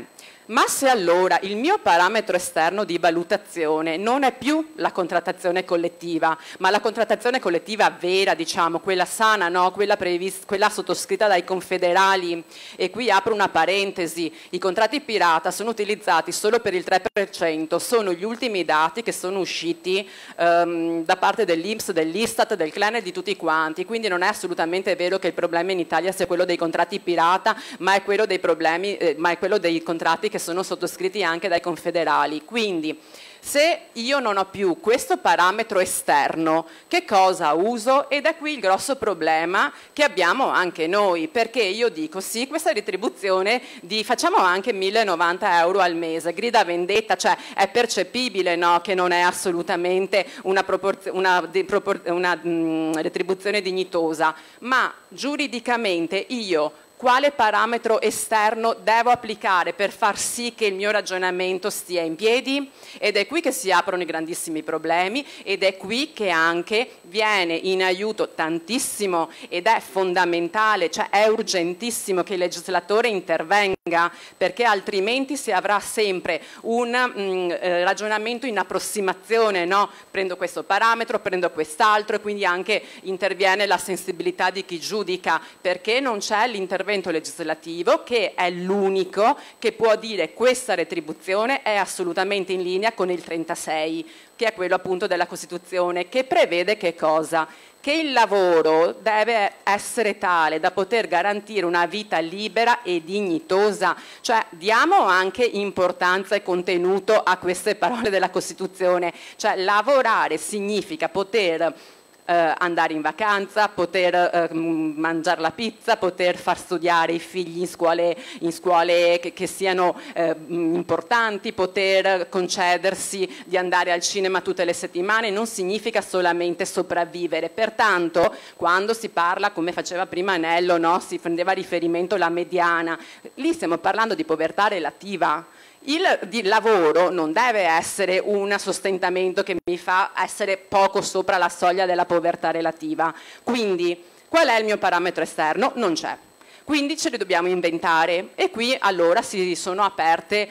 ma se allora il mio parametro esterno di valutazione non è più la contrattazione collettiva, ma la contrattazione collettiva vera, diciamo, quella sana, no? Quella sottoscritta dai confederali, e qui apro una parentesi, i contratti pirata sono utilizzati solo per il 3%, sono gli ultimi dati che sono usciti da parte dell'Inps, dell'Istat, del CNEL e di tutti quanti, quindi non è assolutamente vero che il problema in Italia sia quello dei contratti pirata, ma è quello dei problemi, ma è quello dei contratti che sono sottoscritti anche dai confederali. Quindi se io non ho più questo parametro esterno, che cosa uso? Ed è qui il grosso problema che abbiamo anche noi, perché io dico sì, questa retribuzione di facciamo anche 1090 euro al mese, grida vendetta, cioè è percepibile, no, che non è assolutamente una retribuzione dignitosa, ma giuridicamente io quale parametro esterno devo applicare per far sì che il mio ragionamento stia in piedi? Ed è qui che si aprono i grandissimi problemi ed è qui che anche viene in aiuto tantissimo ed è fondamentale, cioè è urgentissimo che il legislatore intervenga, perché altrimenti si avrà sempre un ragionamento in approssimazione, no? Prendo questo parametro, prendo quest'altro, e quindi anche interviene la sensibilità di chi giudica, perché non c'è l'intervento legislativo che è l'unico che può dire questa retribuzione è assolutamente in linea con il 36, che è quello appunto della Costituzione, che prevede che cosa? Che il lavoro deve essere tale da poter garantire una vita libera e dignitosa, cioè diamo anche importanza e contenuto a queste parole della Costituzione, cioè lavorare significa poter andare in vacanza, poter mangiare la pizza, poter far studiare i figli in scuole che siano importanti, poter concedersi di andare al cinema tutte le settimane, non significa solamente sopravvivere. Pertanto, quando si parla, come faceva prima Anello, no? Si prendeva riferimento alla mediana, lì stiamo parlando di povertà relativa. Il lavoro non deve essere un sostentamento che mi fa essere poco sopra la soglia della povertà relativa. Quindi, qual è il mio parametro esterno? Non c'è. Quindi ce li dobbiamo inventare, e qui allora si sono aperte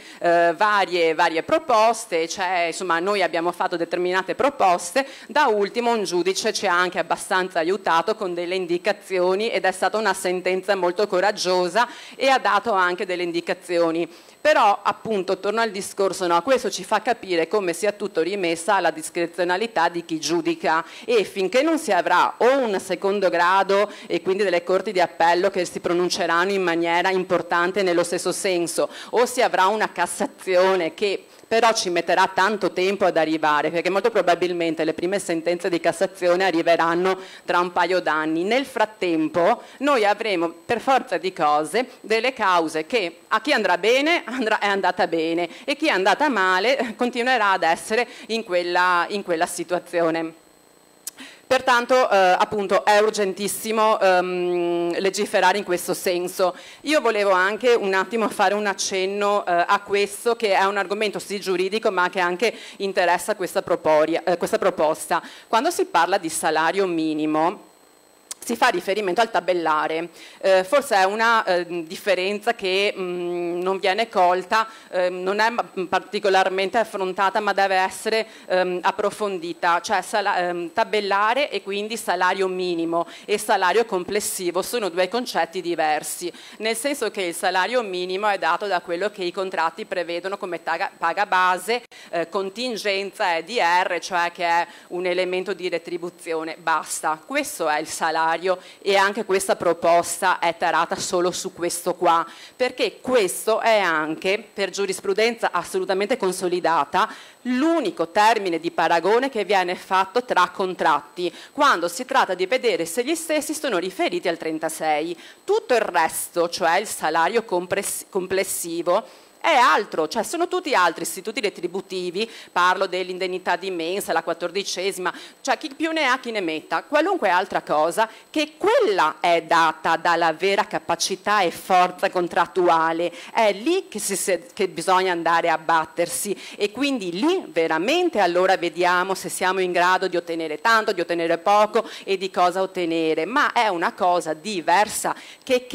varie proposte, cioè, insomma, noi abbiamo fatto determinate proposte, da ultimo un giudice ci ha anche abbastanza aiutato con delle indicazioni, ed è stata una sentenza molto coraggiosa e ha dato anche delle indicazioni. Però appunto torno al discorso, no? Questo ci fa capire come sia tutto rimessa alla discrezionalità di chi giudica, e finché non si avrà o un secondo grado e quindi delle corti di appello che si pronunceranno in maniera importante nello stesso senso, o si avrà una Cassazione che però ci metterà tanto tempo ad arrivare, perché molto probabilmente le prime sentenze di Cassazione arriveranno tra un paio d'anni. Nel frattempo noi avremo per forza di cose delle cause che a chi andrà bene è andata bene, e chi è andata male continuerà ad essere in quella situazione. Pertanto appunto è urgentissimo legiferare in questo senso. Io volevo anche un attimo fare un accenno a questo, che è un argomento sì giuridico ma che anche interessa questa proposta. Quando si parla di salario minimo si fa riferimento al tabellare, forse è una differenza che non viene colta, non è particolarmente affrontata, ma deve essere approfondita, cioè tabellare e quindi salario minimo e salario complessivo sono due concetti diversi, nel senso che il salario minimo è dato da quello che i contratti prevedono come paga base, contingenza e DR, cioè che è un elemento di retribuzione, basta, questo è il salario. E anche questa proposta è tarata solo su questo qua, perché questo è anche, per giurisprudenza assolutamente consolidata, l'unico termine di paragone che viene fatto tra contratti, quando si tratta di vedere se gli stessi sono riferiti al 36. Tutto il resto, cioè il salario complessivo, è altro, cioè sono tutti altri istituti retributivi, parlo dell'indennità di mensa, la 14ª, cioè chi più ne ha chi ne metta, qualunque altra cosa, che quella è data dalla vera capacità e forza contrattuale, è lì che bisogna andare a battersi, e quindi lì veramente allora vediamo se siamo in grado di ottenere tanto, di ottenere poco e di cosa ottenere, ma è una cosa diversa che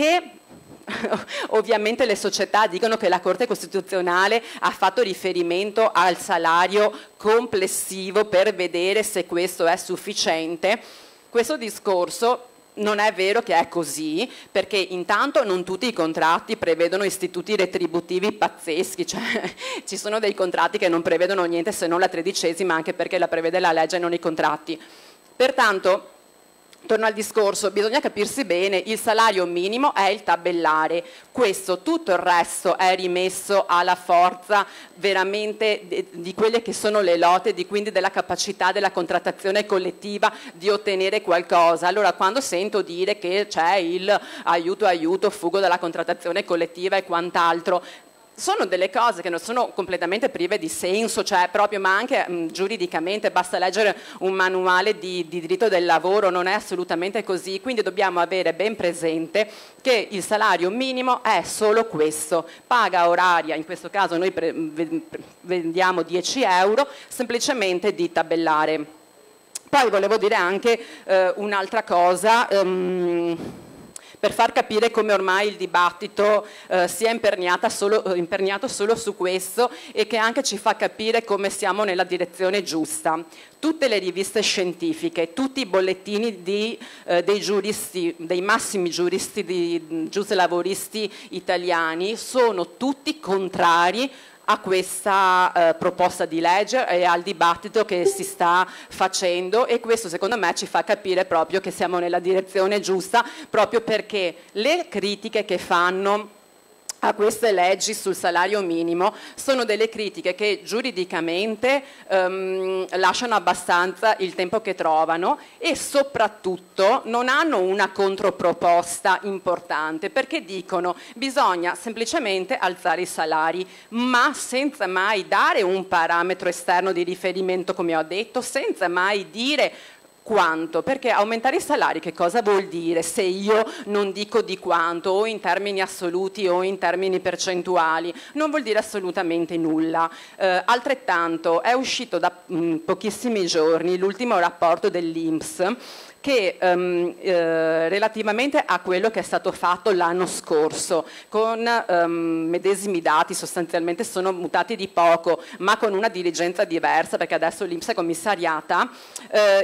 ovviamente le società dicono che la Corte Costituzionale ha fatto riferimento al salario complessivo per vedere se questo è sufficiente. Questo discorso non è vero che è così, perché intanto non tutti i contratti prevedono istituti retributivi pazzeschi, cioè ci sono dei contratti che non prevedono niente se non la 13ª, anche perché la prevede la legge e non i contratti. Pertanto, torno al discorso, bisogna capirsi bene, il salario minimo è il tabellare, questo, tutto il resto è rimesso alla forza veramente di quelle che sono le lotte, quindi della capacità della contrattazione collettiva di ottenere qualcosa. Allora quando sento dire che c'è il aiuto, fugo dalla contrattazione collettiva e quant'altro, sono delle cose che non sono completamente prive di senso, cioè proprio, ma anche giuridicamente, basta leggere un manuale di diritto del lavoro, non è assolutamente così, quindi dobbiamo avere ben presente che il salario minimo è solo questo, paga oraria, in questo caso noi vendiamo 10 euro, semplicemente di tabellare. Poi volevo dire anche un'altra cosa, per far capire come ormai il dibattito si è imperniato solo su questo, e che anche ci fa capire come siamo nella direzione giusta. Tutte le riviste scientifiche, tutti i bollettini dei massimi giuristi, giuslavoristi italiani, sono tutti contrari a questa proposta di legge e al dibattito che si sta facendo, e questo secondo me ci fa capire proprio che siamo nella direzione giusta, proprio perché le critiche che fanno a queste leggi sul salario minimo sono delle critiche che giuridicamente lasciano abbastanza il tempo che trovano e soprattutto non hanno una controproposta importante, perché dicono bisogna semplicemente alzare i salari, ma senza mai dare un parametro esterno di riferimento, come ho detto, senza mai dire quanto, perché aumentare i salari che cosa vuol dire se io non dico di quanto, o in termini assoluti o in termini percentuali? Non vuol dire assolutamente nulla. Altrettanto è uscito da pochissimi giorni l'ultimo rapporto dell'INPS che relativamente a quello che è stato fatto l'anno scorso, con medesimi dati, sostanzialmente sono mutati di poco, ma con una dirigenza diversa, perché adesso l'INPS è commissariata,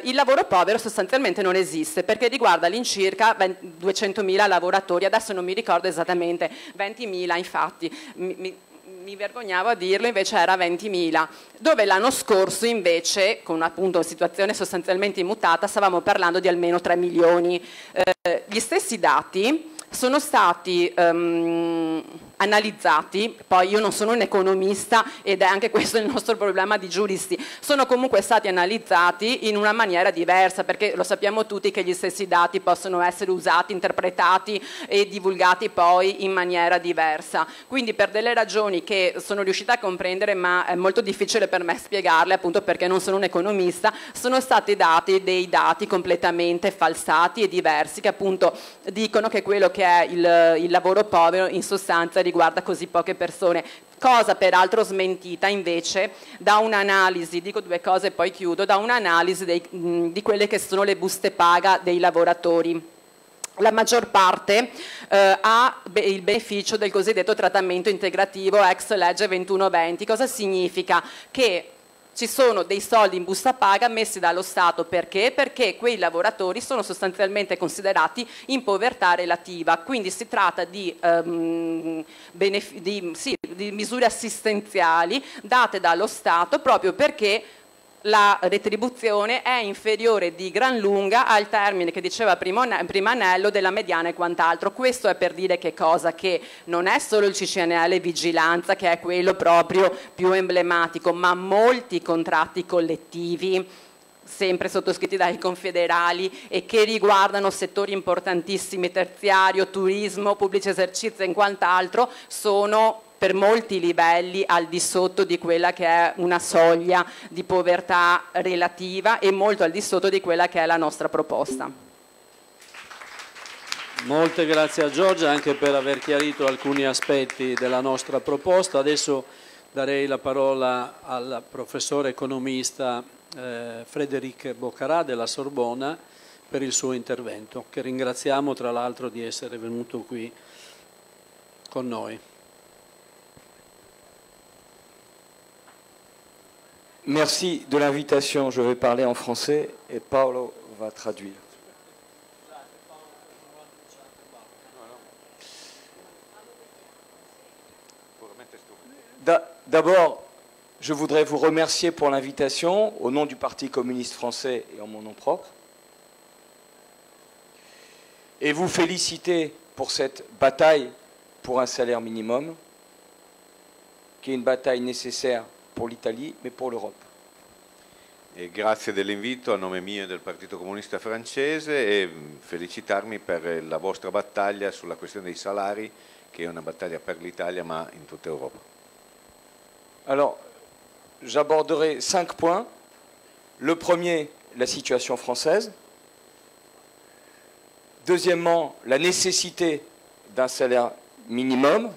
il lavoro povero sostanzialmente non esiste, perché riguarda all'incirca 200.000 lavoratori, adesso non mi ricordo esattamente, 20.000 infatti, mi vergognavo a dirlo, invece era 20.000, dove l'anno scorso invece, con appunto situazione sostanzialmente immutata, stavamo parlando di almeno 3 milioni. Gli stessi dati sono stati analizzati, poi io non sono un economista ed è anche questo il nostro problema di giuristi, sono comunque stati analizzati in una maniera diversa, perché lo sappiamo tutti che gli stessi dati possono essere usati, interpretati e divulgati poi in maniera diversa, quindi per delle ragioni che sono riuscita a comprendere ma è molto difficile per me spiegarle, appunto perché non sono un economista, sono stati dati dei dati completamente falsati e diversi, che appunto dicono che quello che è il lavoro povero in sostanza riguarda così poche persone, cosa peraltro smentita invece da un'analisi, dico due cose e poi chiudo, da un'analisi di quelle che sono le buste paga dei lavoratori. La maggior parte ha il beneficio del cosiddetto trattamento integrativo ex legge 2120, cosa significa? Che ci sono dei soldi in busta paga messi dallo Stato, perché? Perché quei lavoratori sono sostanzialmente considerati in povertà relativa, quindi si tratta di misure assistenziali date dallo Stato proprio perché la retribuzione è inferiore di gran lunga al termine che diceva Primanello della mediana e quant'altro. Questo è per dire che cosa? Che non è solo il CCNL Vigilanza che è quello proprio più emblematico, ma molti contratti collettivi, sempre sottoscritti dai confederali e che riguardano settori importantissimi, terziario, turismo, pubblico esercizio e quant'altro, sono per molti livelli al di sotto di quella che è una soglia di povertà relativa e molto al di sotto di quella che è la nostra proposta. Molte grazie a Giorgia anche per aver chiarito alcuni aspetti della nostra proposta. Adesso darei la parola al professore economista Frédéric Boccara della Sorbona per il suo intervento, che ringraziamo tra l'altro di essere venuto qui con noi. Merci de l'invitation. Je vais parler en français et Paolo va traduire. D'abord, je voudrais vous remercier pour l'invitation au nom du Parti communiste français et en mon nom propre. Et vous féliciter pour cette bataille pour un salaire minimum, qui est une bataille nécessaire per l'Italia ma per l'Europa. Grazie dell'invito a nome mio e del Partito Comunista Francese e felicitarmi per la vostra battaglia sulla questione dei salari, che è una battaglia per l'Italia ma in tutta Europa. Alors, j'aborderai 5 points. Le premier, la situation française. Deuxièmement, la nécessité d'un salaire minimum.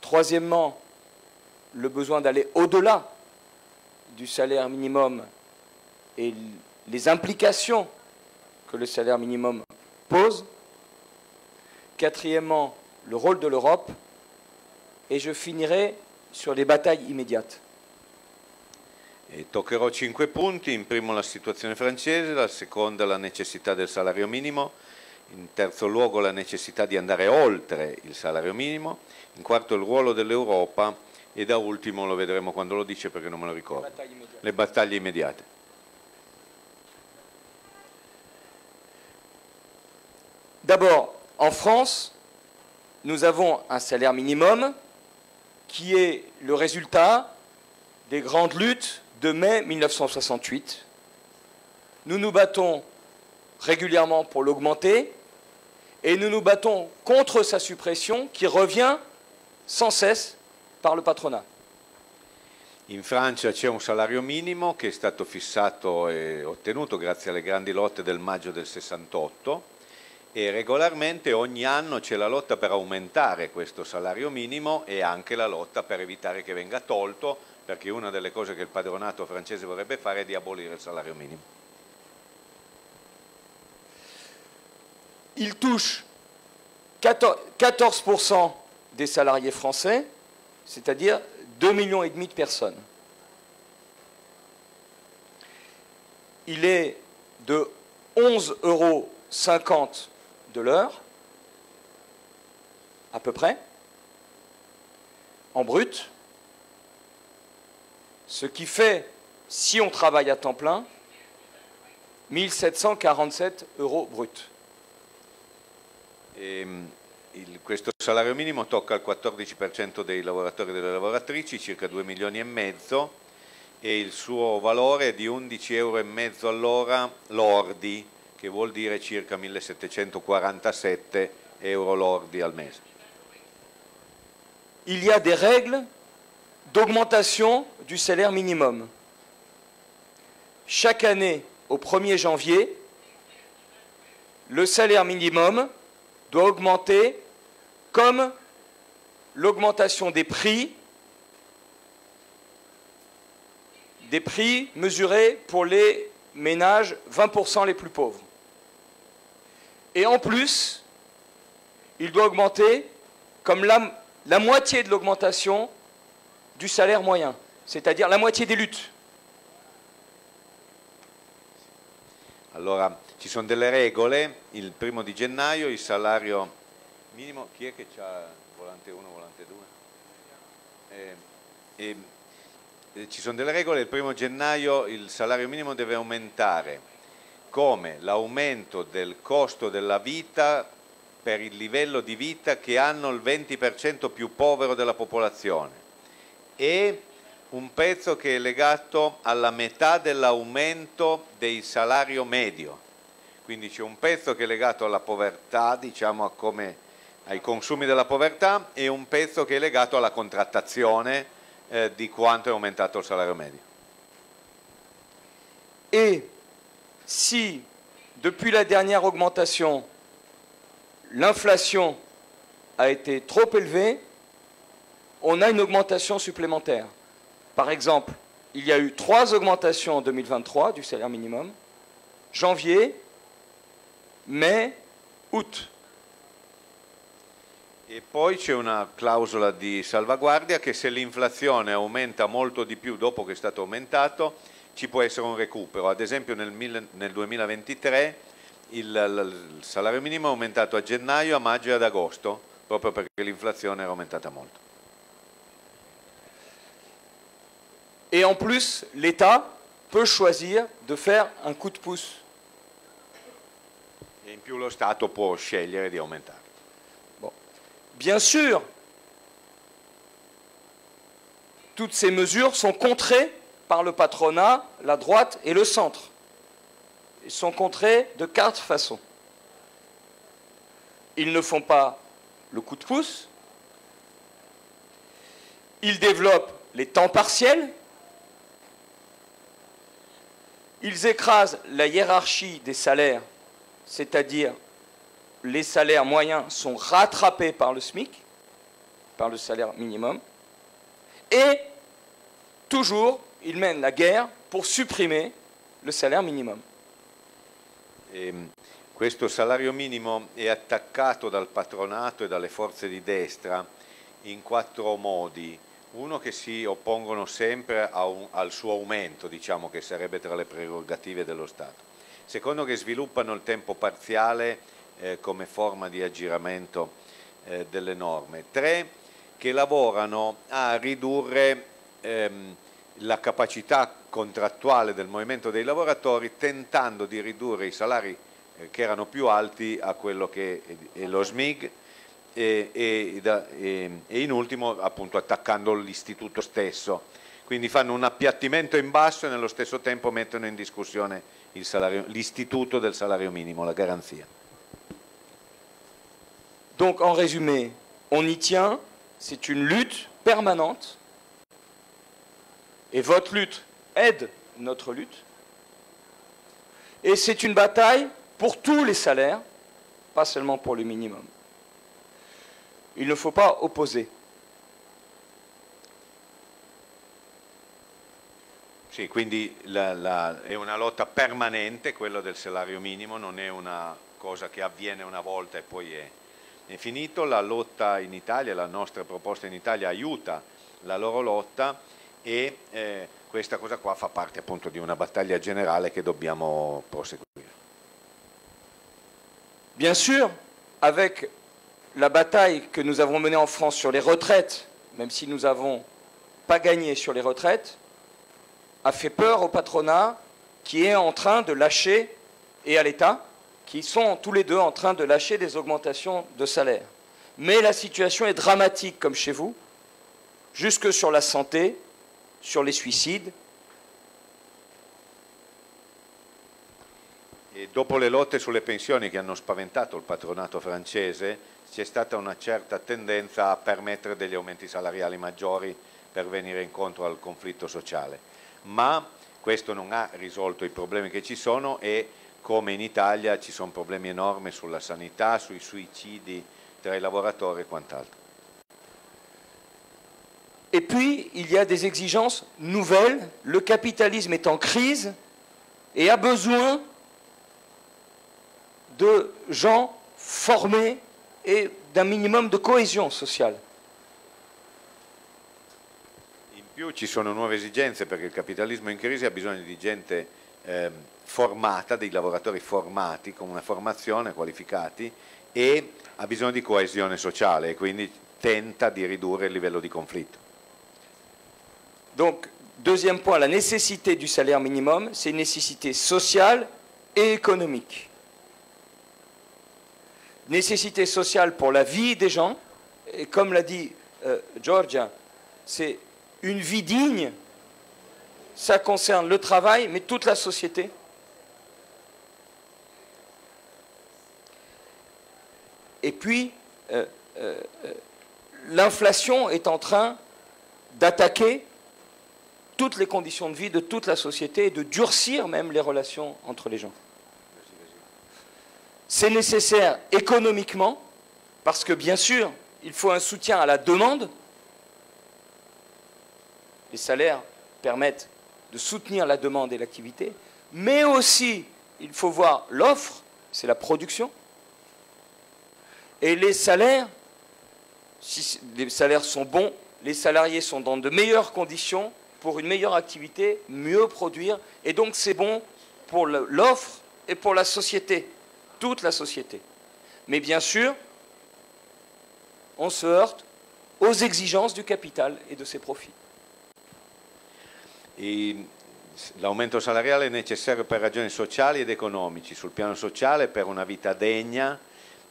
Troisièmement, le besoin d'aller au-delà du salaire minimum et les implications que le salaire minimum pose. Quatrièmement, le rôle de l'Europe. Et je finirai sur les batailles immédiates. E toccherò 5 punti. In primo la situazione francese, la seconda la necessità del salario minimo, in terzo luogo la necessità di andare oltre il salario minimo, in quarto il ruolo dell'Europa, e da ultimo, lo vedremo quando lo dice perché non me lo ricordo, le battaglie immediate. D'abord, en France, nous avons un salaire minimum qui est le résultat des grandes luttes de mai 1968. Nous nous battons régulièrement pour l'augmenter et nous nous battons contre sa suppression qui revient sans cesse par le patronat. In Francia c'è un salario minimo che è stato fissato e ottenuto grazie alle grandi lotte del maggio del 68 e regolarmente ogni anno c'è la lotta per aumentare questo salario minimo e anche la lotta per evitare che venga tolto, perché una delle cose che il padronato francese vorrebbe fare è di abolire il salario minimo. Il touche 14% des salariés français, c'est-à-dire 2,5 millions de personnes. Il est de 11,50 € de l'heure, à peu près, en brut, ce qui fait, si on travaille à temps plein, 1 747 € brut. Et questo salario minimo tocca il 14% dei lavoratori e delle lavoratrici, circa 2,5 milioni, e il suo valore è di 11,5 € all'ora lordi, che vuol dire circa 1 747 € lordi al mese. Il y a des règles d'augmentation du salaire minimum. Chaque année, au 1er janvier, le salaire minimum doit augmenter comme l'augmentation des prix mesurés pour les ménages 20% les plus pauvres. Et en plus, il doit augmenter comme la moitié de l'augmentation du salaire moyen, c'est-à-dire la moitié des luttes. Allora, ci sono delle regole. Il 1° di gennaio il salario minimo, chi è che ha volante 1, volante 2? Ci sono delle regole, il 1° gennaio il salario minimo deve aumentare come l'aumento del costo della vita per il livello di vita che hanno il 20% più povero della popolazione e un pezzo che è legato alla metà dell'aumento del salario medio, quindi c'è un pezzo che è legato alla povertà, diciamo a come, ai consumi della povertà, e un pezzo che è legato alla contrattazione di quanto è aumentato il salario medio. E si, depuis la dernière augmentation, l'inflation a été trop élevée, on a une augmentation supplémentaire. Par exemple, il y a eu 3 augmentations en 2023 du salaire minimum, janvier, mai, août. E poi c'è una clausola di salvaguardia che se l'inflazione aumenta molto di più dopo che è stato aumentato, ci può essere un recupero. Ad esempio nel 2023 il salario minimo è aumentato a gennaio, a maggio e ad agosto, proprio perché l'inflazione era aumentata molto. Et en plus, l'État peut choisir de faire un coup de pouce. Et en plus, lo Stato può scegliere di aumentare. Bon. Bien sûr, toutes ces mesures sont contrées par le patronat, la droite et le centre. Elles sont contrées de 4 façons. Ils ne font pas le coup de pouce. Ils développent les temps partiels. Ils écrasent la hiérarchie des salaires, c'est-à-dire les salaires moyens sont rattrapés par le SMIC, par le salaire minimum, et toujours, ils mènent la guerre pour supprimer le salaire minimum. Et questo salario minimo è attaccato dal patronato e dalle forze di destra in 4 modi. Uno, che si oppongono sempre al suo aumento, diciamo che sarebbe tra le prerogative dello Stato. Secondo, che sviluppano il tempo parziale come forma di aggiramento delle norme. 3, che lavorano a ridurre la capacità contrattuale del movimento dei lavoratori, tentando di ridurre i salari che erano più alti a quello che è lo SMIG, e in ultimo appunto attaccando l'istituto stesso, quindi fanno un appiattimento in basso e nello stesso tempo mettono in discussione l'istituto del salario minimo, la garanzia. Donc en résumé, on y tient, c'est une lutte permanente et votre lutte aide notre lutte et c'est une bataille pour tous les salaires, pas seulement pour le minimum. Il ne faut pas opposer. Sì, quindi è una lotta permanente, quella del salario minimo, non è una cosa che avviene una volta e poi è finito. La lotta in Italia, la nostra proposta in Italia aiuta la loro lotta e questa cosa qua fa parte appunto di una battaglia generale che dobbiamo proseguire. Bien sûr, avec la bataille que nous avons menée en France sur les retraites, même si nous n'avons pas gagné sur les retraites, a fait peur au patronat qui est en train de lâcher, et à l'État, qui sont tous les deux en train de lâcher des augmentations de salaire. Mais la situation est dramatique, comme chez vous, jusque sur la santé, sur les suicides. E dopo le lotte sulle pensioni che hanno spaventato il patronato francese, c'è stata una certa tendenza a permettere degli aumenti salariali maggiori per venire incontro al conflitto sociale, ma questo non ha risolto i problemi che ci sono e come in Italia ci sono problemi enormi sulla sanità, sui suicidi tra i lavoratori e quant'altro. Et puis il y a des exigences nouvelles, le capitalisme est en crise et a besoin de gens formés et d'un minimum de cohésion sociale. In più ci sono nuove esigenze perché il capitalismo in crisi ha bisogno di gente formata, dei lavoratori formati, con una formazione, qualificati, e ha bisogno di coesione sociale e quindi tenta di ridurre il livello di conflitto. Donc, deuxième point, la nécessité du salaire minimum, c'est une nécessité sociale et économique. Nécessité sociale pour la vie des gens, et comme l'a dit Giorgia, c'est une vie digne, ça concerne le travail, mais toute la société. Et puis, l'inflation est en train d'attaquer toutes les conditions de vie de toute la société et de durcir même les relations entre les gens. C'est nécessaire économiquement, parce que bien sûr, il faut un soutien à la demande. Les salaires permettent de soutenir la demande et l'activité, mais aussi, il faut voir l'offre, c'est la production. Et les salaires, si les salaires sont bons, les salariés sont dans de meilleures conditions pour une meilleure activité, mieux produire, et donc c'est bon pour l'offre et pour la société. Toute la société. Mais bien sûr, on se heurte aux exigences du capital et de ses profits. L'aumento salariale è necessario per ragioni sociali ed economici, sul piano sociale per una vita degna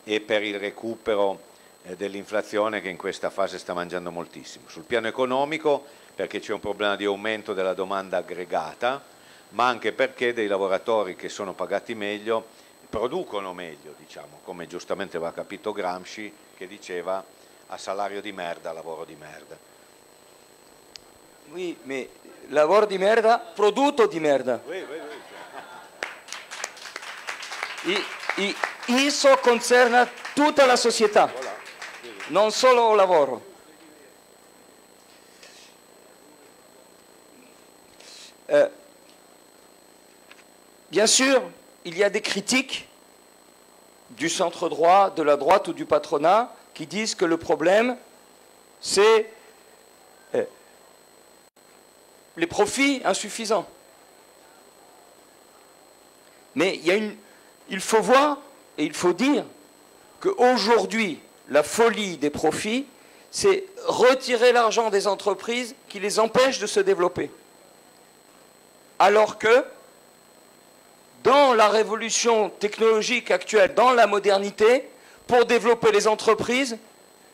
e per il recupero dell'inflazione che in questa fase sta mangiando moltissimo. Sul piano economico perché c'è un problema di aumento della domanda aggregata, ma anche perché dei lavoratori che sono pagati meglio producono meglio, diciamo, come giustamente va capito Gramsci che diceva a salario di merda, lavoro di merda. Oui, mais lavoro di merda, prodotto di merda. Oui, oui, oui. E isso concerna tutta la società, non solo il lavoro. Bien sûr, il y a des critiques du centre droit, de la droite ou du patronat qui disent que le problème, c'est les profits insuffisants. Mais il faut voir et il faut dire qu'aujourd'hui, la folie des profits, c'est retirer l'argent des entreprises qui les empêche de se développer. Alors que dans la révolution technologique actuelle, dans la modernité, pour développer les entreprises,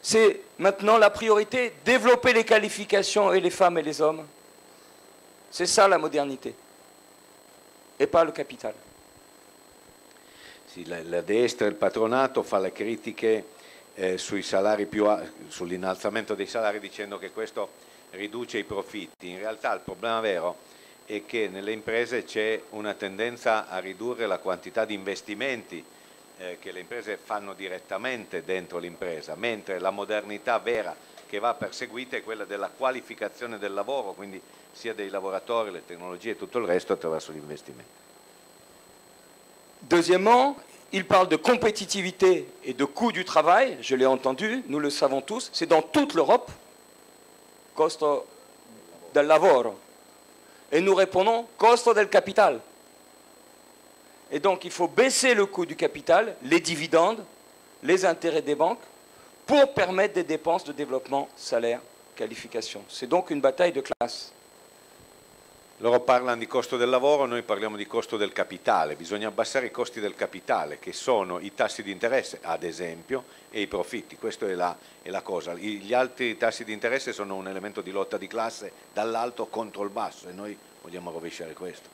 c'est maintenant la priorité, développer les qualifications et les femmes et les hommes. C'est ça la modernité, e pas le capital. Sì, la destra e il patronato fa le critiche sui salari più sull'innalzamento dei salari, dicendo che questo riduce i profitti. In realtà il problema vero è che nelle imprese c'è una tendenza a ridurre la quantità di investimenti che le imprese fanno direttamente dentro l'impresa, mentre la modernità vera che va perseguita è quella della qualificazione del lavoro, quindi sia dei lavoratori, le tecnologie e tutto il resto attraverso gli investimenti. Deuxièmement, il parle de compétitivité et de coût du travail, je l'ai entendu, nous le savons tous, c'est dans toute l'Europe, costo del lavoro, et nous répondons costo del capital. Et donc il faut baisser le coût du capital, les dividendes, les intérêts des banques, pour permettre des dépenses de développement, salaire, qualification. C'est donc une bataille de classe. Loro parlano di costo del lavoro, noi parliamo di costo del capitale. Bisogna abbassare i costi del capitale, che sono i tassi di interesse, ad esempio, e i profitti. Questa è la cosa. Gli alti tassi di interesse sono un elemento di lotta di classe dall'alto contro il basso, e noi vogliamo rovesciare questo.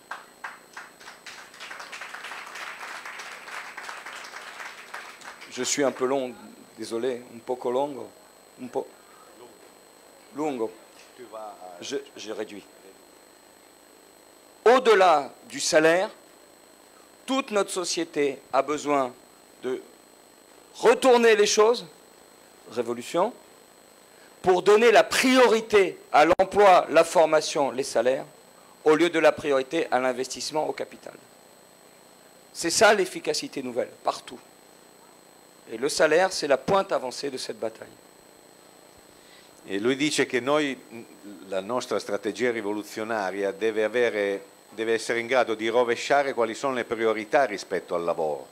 Je suis un peu long, désolé, un poco longo, un po' lungo. J'ai réduit. Au-delà du salaire, toute notre société a besoin de retourner les choses, révolution, pour donner la priorité à l'emploi, la formation, les salaires, au lieu de la priorité à l'investissement au capital. C'est ça l'efficacité nouvelle, partout. Et le salaire, c'est la pointe avancée de cette bataille. E lui dice che la nostra strategia rivoluzionaria deve essere in grado di rovesciare quali sono le priorità rispetto al lavoro,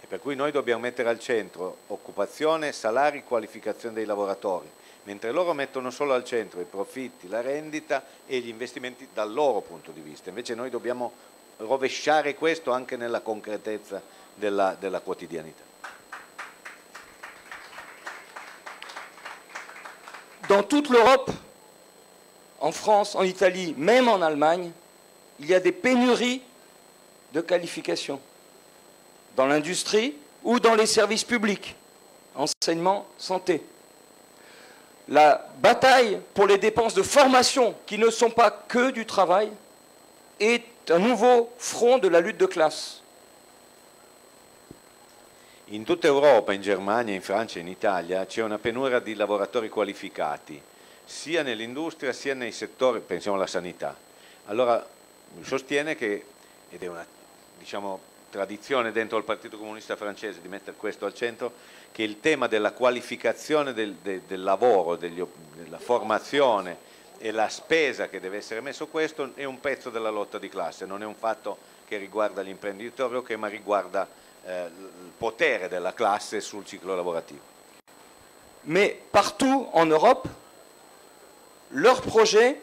e per cui noi dobbiamo mettere al centro occupazione, salari, qualificazione dei lavoratori, mentre loro mettono solo al centro i profitti, la rendita e gli investimenti dal loro punto di vista. Invece noi dobbiamo rovesciare questo anche nella concretezza della quotidianità. Dans toute l'Europe, en France, en Italie, même en Allemagne, il y a des pénuries de qualifications dans l'industrie ou dans les services publics, enseignement, santé. La bataille pour les dépenses de formation, qui ne sont pas que du travail, est un nouveau front de la lutte de classe. In tutta Europa, in Germania, in Francia e in Italia c'è una penuria di lavoratori qualificati, sia nell'industria sia nei settori, pensiamo alla sanità. Allora sostiene che, ed è una, diciamo, tradizione dentro il Partito Comunista Francese di mettere questo al centro, che il tema della qualificazione del lavoro, della formazione e la spesa che deve essere messo, questo è un pezzo della lotta di classe, non è un fatto che riguarda l'imprenditore, okay, ma riguarda il potere della classe sul ciclo lavorativo. Mais partout en Europe, leur projet,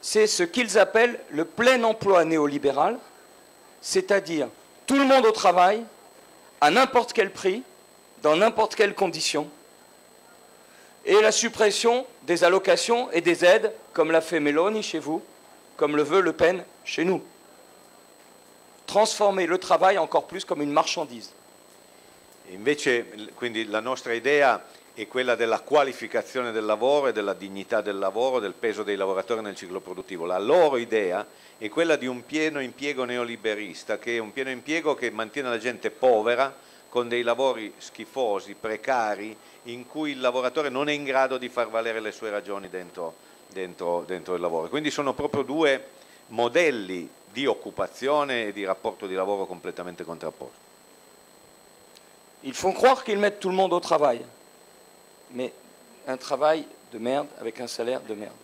c'est ce qu'ils appellent le plein emploi néolibéral, c'est-à-dire tout le monde au travail, à n'importe quel prix, dans n'importe quelle condition, et la suppression des allocations et des aides, comme l'a fait Meloni chez vous, comme le veut Le Pen chez nous. Trasformare il lavoro ancora più come una marchandise. Invece, quindi, la nostra idea è quella della qualificazione del lavoro e della dignità del lavoro, del peso dei lavoratori nel ciclo produttivo. La loro idea è quella di un pieno impiego neoliberista, che è un pieno impiego che mantiene la gente povera, con dei lavori schifosi, precari, in cui il lavoratore non è in grado di far valere le sue ragioni dentro il lavoro. Quindi sono proprio due modelli di occupazione e di rapporto di lavoro completamente contrapposto. Ils font croire qu'ils mettent tout le monde au travail, mais un travail de merde avec un salaire de merde.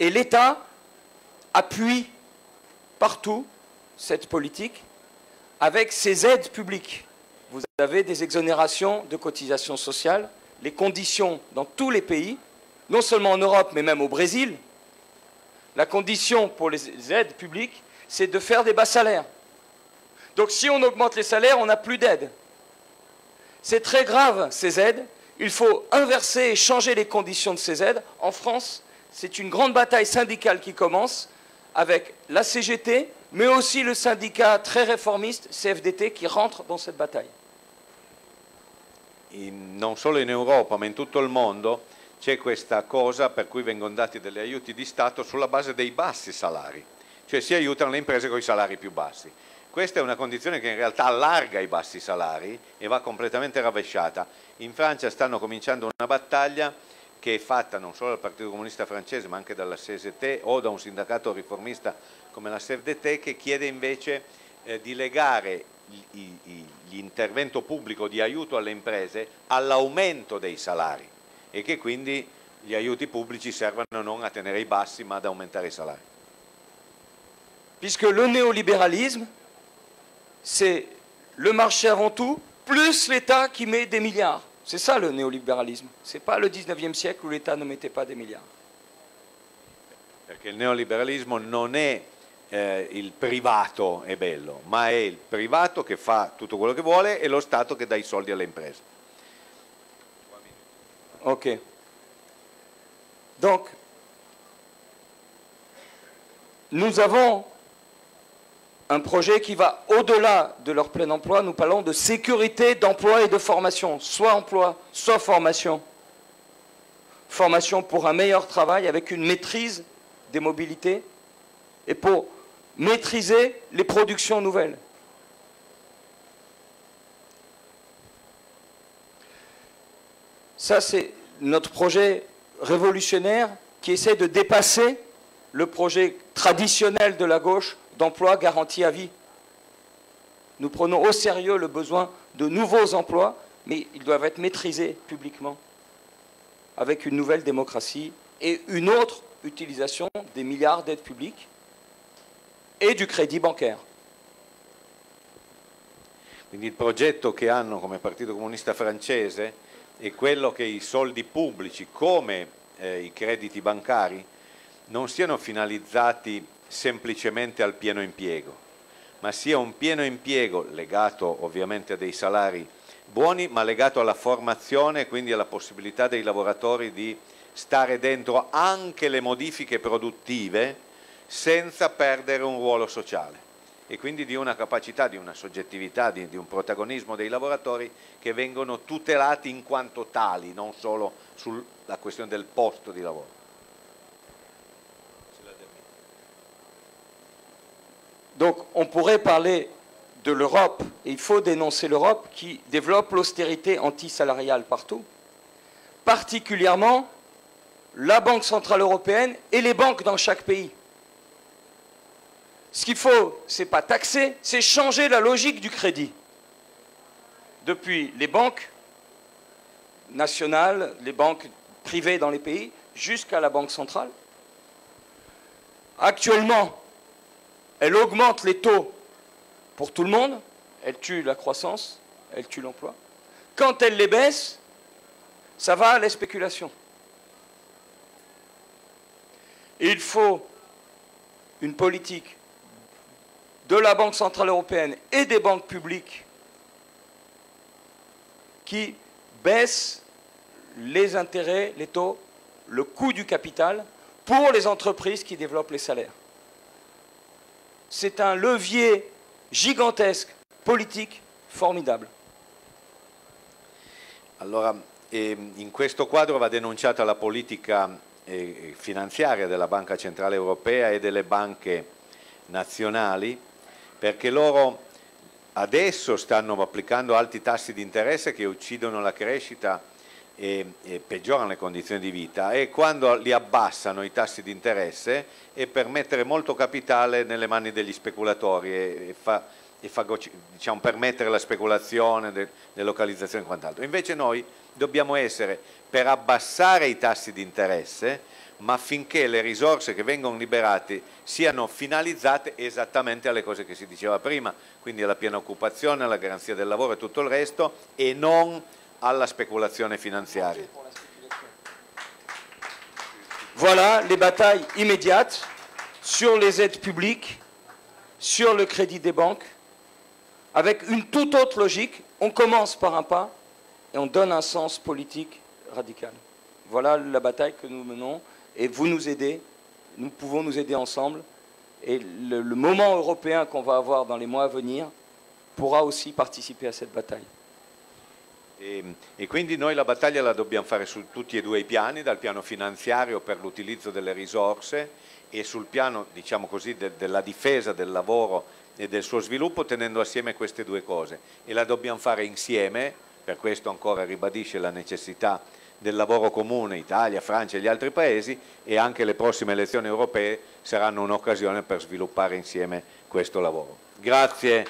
Et l'État appuie partout cette politique avec ses aides publiques. Vous avez des exonérations de cotisations sociales, les conditions dans tous les pays, non seulement en Europe mais même au Brésil. La condition pour les aides publiques, c'est de faire des bas salaires. Donc si on augmente les salaires, on n'a plus d'aide. C'est très grave, ces aides. Il faut inverser et changer les conditions de ces aides. En France, c'est une grande bataille syndicale qui commence avec la CGT, mais aussi le syndicat très réformiste CFDT qui rentre dans cette bataille. Non solo in Europa, ma in tutto il mondo c'è questa cosa per cui vengono dati degli aiuti di Stato sulla base dei bassi salari, cioè si aiutano le imprese con i salari più bassi. Questa è una condizione che in realtà allarga i bassi salari e va completamente rovesciata. In Francia stanno cominciando una battaglia che è fatta non solo dal Partito Comunista Francese ma anche dalla CGT o da un sindacato riformista come la CFDT, che chiede invece di legare l'intervento pubblico di aiuto alle imprese all'aumento dei salari e che quindi gli aiuti pubblici servano non a tenere i bassi ma ad aumentare i salari. Puisque le néolibéralisme, c'est le marché avant tout, plus l'État qui met des milliards. C'est ça le néolibéralisme. Ce n'est pas le 19e siècle où l'État ne mettait pas des milliards. Perché il neoliberalismo non è il privato è bello, ma è il privato che fa tutto quello che vuole e lo Stato che dà i soldi alle imprese. Ok. Donc, nous avons un projet qui va au-delà de leur plein emploi. Nous parlons de sécurité, d'emploi et de formation. Soit emploi, soit formation. Formation pour un meilleur travail avec une maîtrise des mobilités et pour maîtriser les productions nouvelles. Ça, c'est notre projet révolutionnaire qui essaie de dépasser le projet traditionnel de la gauche d'emplois garantis à vie. Nous prenons au sérieux le besoin de nouveaux emplois, mais ils doivent être maîtrisés publiquement, avec une nouvelle démocratie et une autre utilisation des milliards d'aides publiques e del credito bancario. Quindi il progetto che hanno come Partito Comunista Francese è quello che i soldi pubblici, come i crediti bancari, non siano finalizzati semplicemente al pieno impiego, ma sia un pieno impiego legato ovviamente a dei salari buoni, ma legato alla formazione e quindi alla possibilità dei lavoratori di stare dentro anche le modifiche produttive senza perdere un ruolo sociale, e quindi di una capacità, di una soggettività, di un protagonismo dei lavoratori che vengono tutelati in quanto tali, non solo sulla questione del posto di lavoro. Donc on pourrait parler de l'Europe, et il faut dénoncer l'Europe qui développe l'austérité antisalariale partout, particulièrement la Banque Centrale Européenne et les banques dans chaque pays. Ce qu'il faut, ce n'est pas taxer, c'est changer la logique du crédit. Depuis les banques nationales, les banques privées dans les pays, jusqu'à la Banque centrale. Actuellement, elle augmente les taux pour tout le monde, elle tue la croissance, elle tue l'emploi. Quand elle les baisse, ça va à la spéculation. Et il faut une politique de la Banque Centrale Européenne et des banques publiques qui baissent les intérêts, les taux, le coût du capital pour les entreprises qui développent les salaires. C'est un levier gigantesque, politique, formidable. Allora, in questo quadro va denunciata la politica finanziaria della Banca Centrale Europea e delle banche nazionali, perché loro adesso stanno applicando alti tassi di interesse che uccidono la crescita e peggiorano le condizioni di vita, e quando li abbassano i tassi di interesse è per mettere molto capitale nelle mani degli speculatori diciamo, permettere la speculazione, delocalizzazione e quant'altro. Invece noi dobbiamo essere per abbassare i tassi di interesse, ma finché le risorse che vengono liberate siano finalizzate esattamente alle cose che si diceva prima, quindi alla piena occupazione, alla garanzia del lavoro e tutto il resto, e non alla speculazione finanziaria. Voilà les batailles immédiates sur les aides publiques, sur le crédit des banques, avec une toute autre logique. On commence par un pas, et on donne un sens politique radical. Voilà la bataille que nous menons et vous nous aidez, nous pouvons nous aider ensemble et le moment européen qu'on va avoir dans les mois à venir pourra aussi participer à cette bataille. E quindi noi la battaglia la dobbiamo fare su tutti e due i piani, dal piano finanziario per l'utilizzo delle risorse e sul piano, diciamo così, della difesa del lavoro e del suo sviluppo, tenendo assieme queste due cose, e la dobbiamo fare insieme. Per questo ancora ribadisce la necessità del lavoro comune Italia, Francia e gli altri paesi, e anche le prossime elezioni europee saranno un'occasione per sviluppare insieme questo lavoro. Grazie.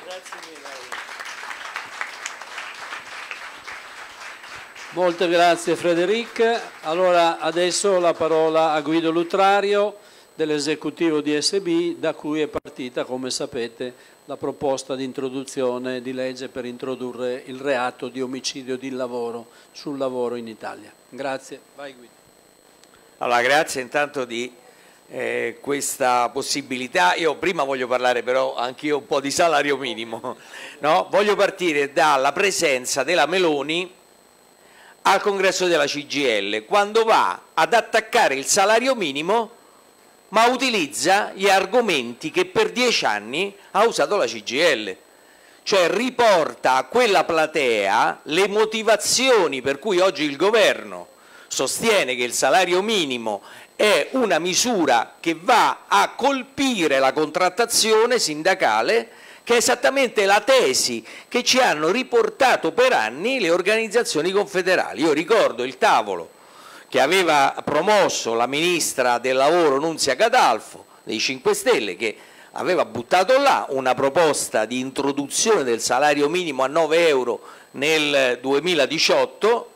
Molte grazie Frédéric. Allora adesso la parola a Guido Lutrario dell'esecutivo di SB, da cui è partita, come sapete, la proposta di introduzione di legge per introdurre il reato di omicidio di lavoro sul lavoro in Italia. Grazie, vai Guido. Allora grazie intanto di questa possibilità. Io prima voglio parlare però anch'io un po' di salario minimo, no? Voglio partire dalla presenza della Meloni al congresso della CGL, quando va ad attaccare il salario minimo ma utilizza gli argomenti che per 10 anni ha usato la CGL, cioè riporta a quella platea le motivazioni per cui oggi il governo sostiene che il salario minimo è una misura che va a colpire la contrattazione sindacale, che è esattamente la tesi che ci hanno riportato per anni le organizzazioni confederali. Io ricordo il tavolo che aveva promosso la ministra del lavoro Nunzia Catalfo dei 5 Stelle, che aveva buttato là una proposta di introduzione del salario minimo a 9 euro nel 2018,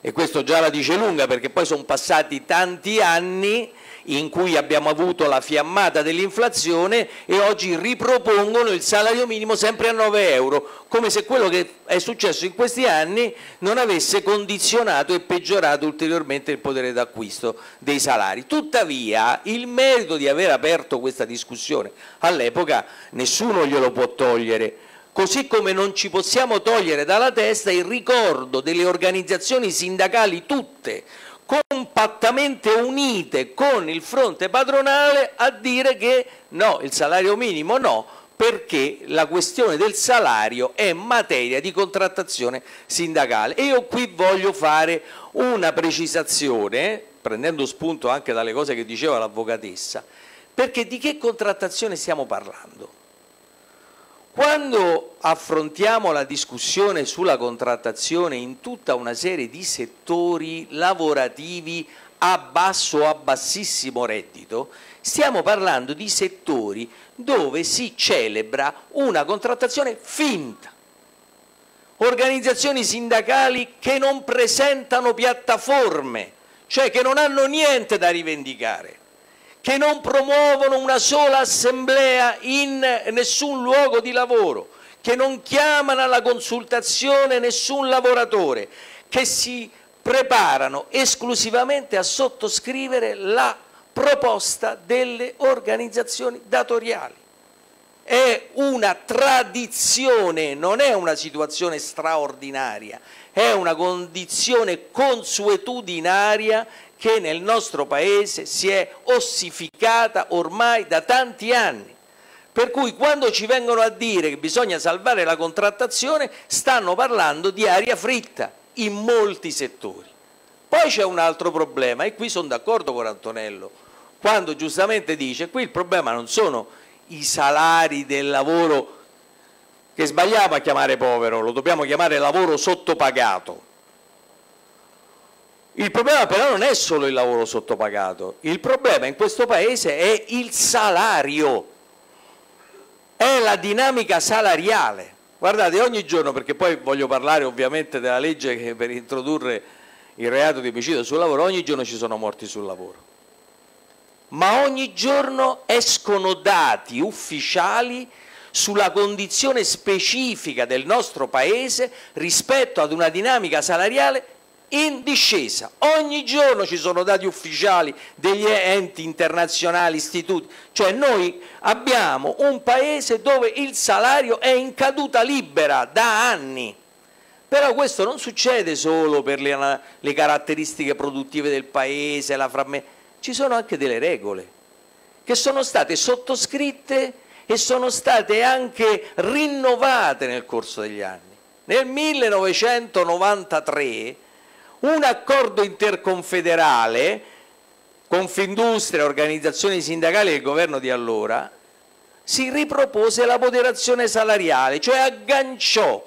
e questo già la dice lunga, perché poi sono passati tanti anni in cui abbiamo avuto la fiammata dell'inflazione e oggi ripropongono il salario minimo sempre a 9 euro, come se quello che è successo in questi anni non avesse condizionato e peggiorato ulteriormente il potere d'acquisto dei salari. Tuttavia il merito di aver aperto questa discussione all'epoca nessuno glielo può togliere, così come non ci possiamo togliere dalla testa il ricordo delle organizzazioni sindacali tutte, compattamente unite con il fronte padronale, a dire che no, il salario minimo no, perché la questione del salario è materia di contrattazione sindacale. E io qui voglio fare una precisazione, prendendo spunto anche dalle cose che diceva l'avvocatessa, perché di che contrattazione stiamo parlando? Quando affrontiamo la discussione sulla contrattazione in tutta una serie di settori lavorativi a basso o a bassissimo reddito, stiamo parlando di settori dove si celebra una contrattazione finta. Organizzazioni sindacali che non presentano piattaforme, cioè che non hanno niente da rivendicare, che non promuovono una sola assemblea in nessun luogo di lavoro, che non chiamano alla consultazione nessun lavoratore, che si preparano esclusivamente a sottoscrivere la proposta delle organizzazioni datoriali. È una tradizione, non è una situazione straordinaria, è una condizione consuetudinaria che nel nostro paese si è ossificata ormai da tanti anni, per cui quando ci vengono a dire che bisogna salvare la contrattazione stanno parlando di aria fritta in molti settori. Poi c'è un altro problema, e qui sono d'accordo con Antonello quando giustamente dice qui il problema non sono i salari del lavoro, che sbagliamo a chiamare povero, lo dobbiamo chiamare lavoro sottopagato. Il problema però non è solo il lavoro sottopagato, il problema in questo paese è il salario, è la dinamica salariale. Guardate, ogni giorno, perché poi voglio parlare ovviamente della legge per introdurre il reato di omicidio sul lavoro, ogni giorno ci sono morti sul lavoro, ma ogni giorno escono dati ufficiali sulla condizione specifica del nostro paese rispetto ad una dinamica salariale in discesa. Ogni giorno ci sono dati ufficiali degli enti internazionali, istituti, cioè noi abbiamo un paese dove il salario è in caduta libera da anni, Però questo non succede solo per le caratteristiche produttive del paese, la frammentazione, ci sono anche delle regole che sono state sottoscritte e sono state anche rinnovate nel corso degli anni. Nel 1993 un accordo interconfederale, Confindustria, organizzazioni sindacali del governo di allora, si ripropose la moderazione salariale, cioè agganciò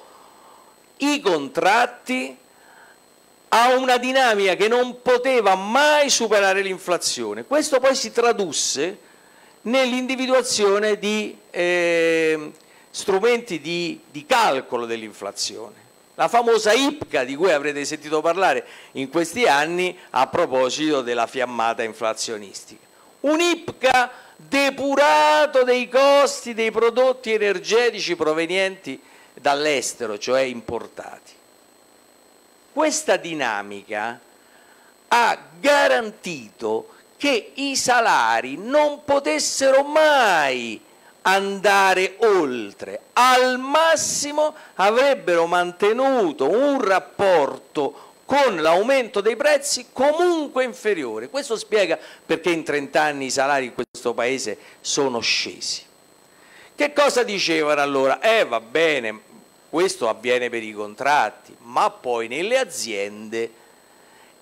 i contratti a una dinamica che non poteva mai superare l'inflazione. Questo poi si tradusse nell'individuazione di strumenti di calcolo dell'inflazione. La famosa IPCA di cui avrete sentito parlare in questi anni a proposito della fiammata inflazionistica. Un IPCA depurato dei costi dei prodotti energetici provenienti dall'estero, cioè importati. Questa dinamica ha garantito che i salari non potessero mai andare oltre, al massimo avrebbero mantenuto un rapporto con l'aumento dei prezzi comunque inferiore. Questo spiega perché in 30 anni i salari in questo paese sono scesi. Che cosa dicevano allora? Va bene, questo avviene per i contratti, ma poi nelle aziende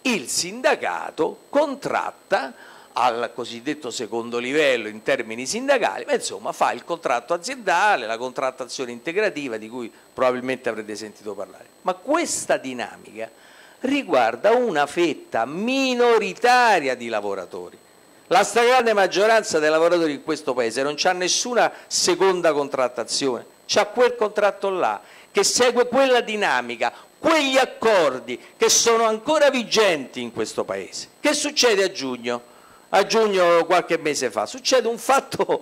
il sindacato contratta al cosiddetto secondo livello in termini sindacali, ma insomma fa il contratto aziendale, la contrattazione integrativa di cui probabilmente avrete sentito parlare. Ma questa dinamica riguarda una fetta minoritaria di lavoratori. La stragrande maggioranza dei lavoratori in questo paese non c'ha nessuna seconda contrattazione, c'ha quel contratto là che segue quella dinamica, quegli accordi che sono ancora vigenti in questo paese. Che succede a giugno? A giugno qualche mese fa succede un fatto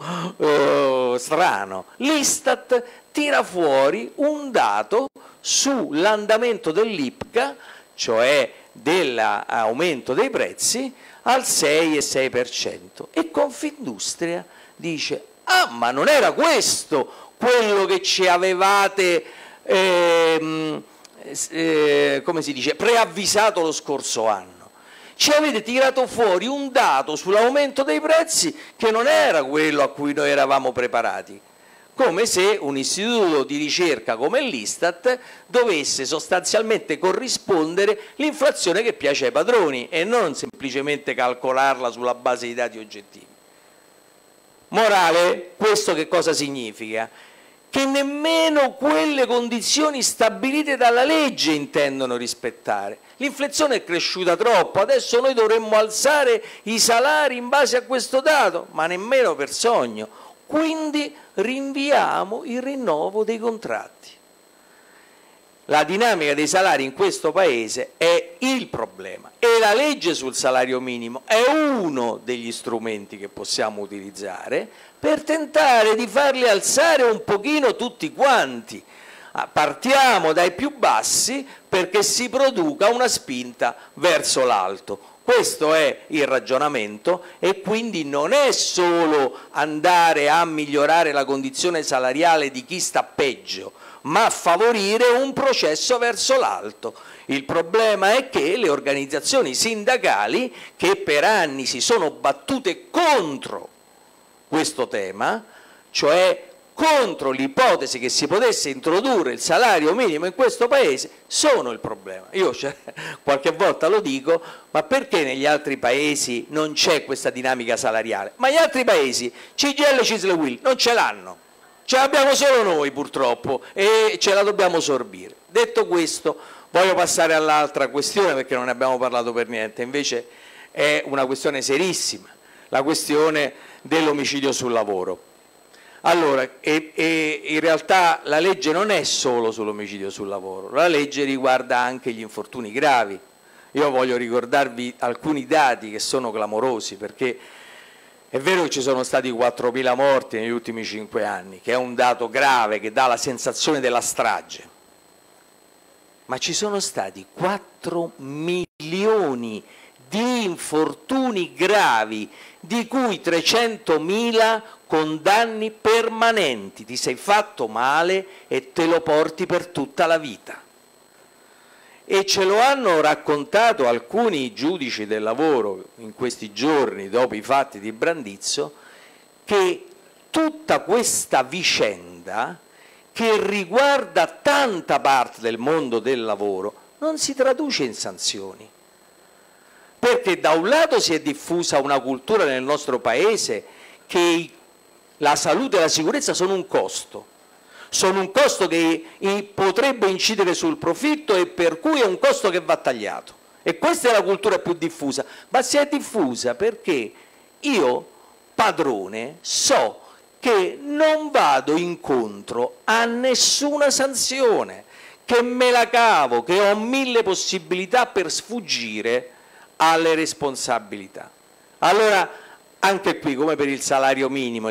strano, l'Istat tira fuori un dato sull'andamento dell'IPCA, cioè dell'aumento dei prezzi al 6,6%, e Confindustria dice: ah, ma non era questo quello che ci avevate come si dice, preavvisato lo scorso anno? Ci avete tirato fuori un dato sull'aumento dei prezzi che non era quello a cui noi eravamo preparati, come se un istituto di ricerca come l'Istat dovesse sostanzialmente corrispondere l'inflazione che piace ai padroni e non semplicemente calcolarla sulla base di dati oggettivi. Morale, questo che cosa significa? Che nemmeno quelle condizioni stabilite dalla legge intendono rispettare. L'inflazione è cresciuta troppo, adesso noi dovremmo alzare i salari in base a questo dato, ma nemmeno per sogno. Quindi rinviamo il rinnovo dei contratti. La dinamica dei salari in questo paese è il problema e la legge sul salario minimo è uno degli strumenti che possiamo utilizzare per tentare di farli alzare un pochino tutti quanti. Partiamo dai più bassi perché si produca una spinta verso l'alto. Questo è il ragionamento e quindi non è solo andare a migliorare la condizione salariale di chi sta peggio, ma favorire un processo verso l'alto. Il problema è che le organizzazioni sindacali, che per anni si sono battute contro questo tema, cioè contro l'ipotesi che si potesse introdurre il salario minimo in questo paese, sono il problema. Io qualche volta lo dico, ma perché negli altri paesi non c'è questa dinamica salariale? Ma gli altri paesi, CGL, CISL e UIL, non ce l'hanno, ce l'abbiamo solo noi purtroppo e ce la dobbiamo sorbire. Detto questo, voglio passare all'altra questione perché non ne abbiamo parlato per niente, invece è una questione serissima, la questione dell'omicidio sul lavoro. Allora, in realtà la legge non è solo sull'omicidio sul lavoro, la legge riguarda anche gli infortuni gravi. Io voglio ricordarvi alcuni dati che sono clamorosi, perché è vero che ci sono stati 4.000 morti negli ultimi 5 anni, che è un dato grave che dà la sensazione della strage, ma ci sono stati 4 milioni di infortuni gravi, di cui 300.000 con danni permanenti. Ti sei fatto male e te lo porti per tutta la vita. e ce lo hanno raccontato alcuni giudici del lavoro in questi giorni dopo i fatti di Brandizzo, che tutta questa vicenda che riguarda tanta parte del mondo del lavoro non si traduce in sanzioni, perché da un lato si è diffusa una cultura nel nostro paese che la salute e la sicurezza sono un costo che potrebbe incidere sul profitto e per cui è un costo che va tagliato, e questa è la cultura più diffusa, ma si è diffusa perché io padrone so che non vado incontro a nessuna sanzione, che me la cavo, che ho mille possibilità per sfuggire alle responsabilità. Allora anche qui, come per il salario minimo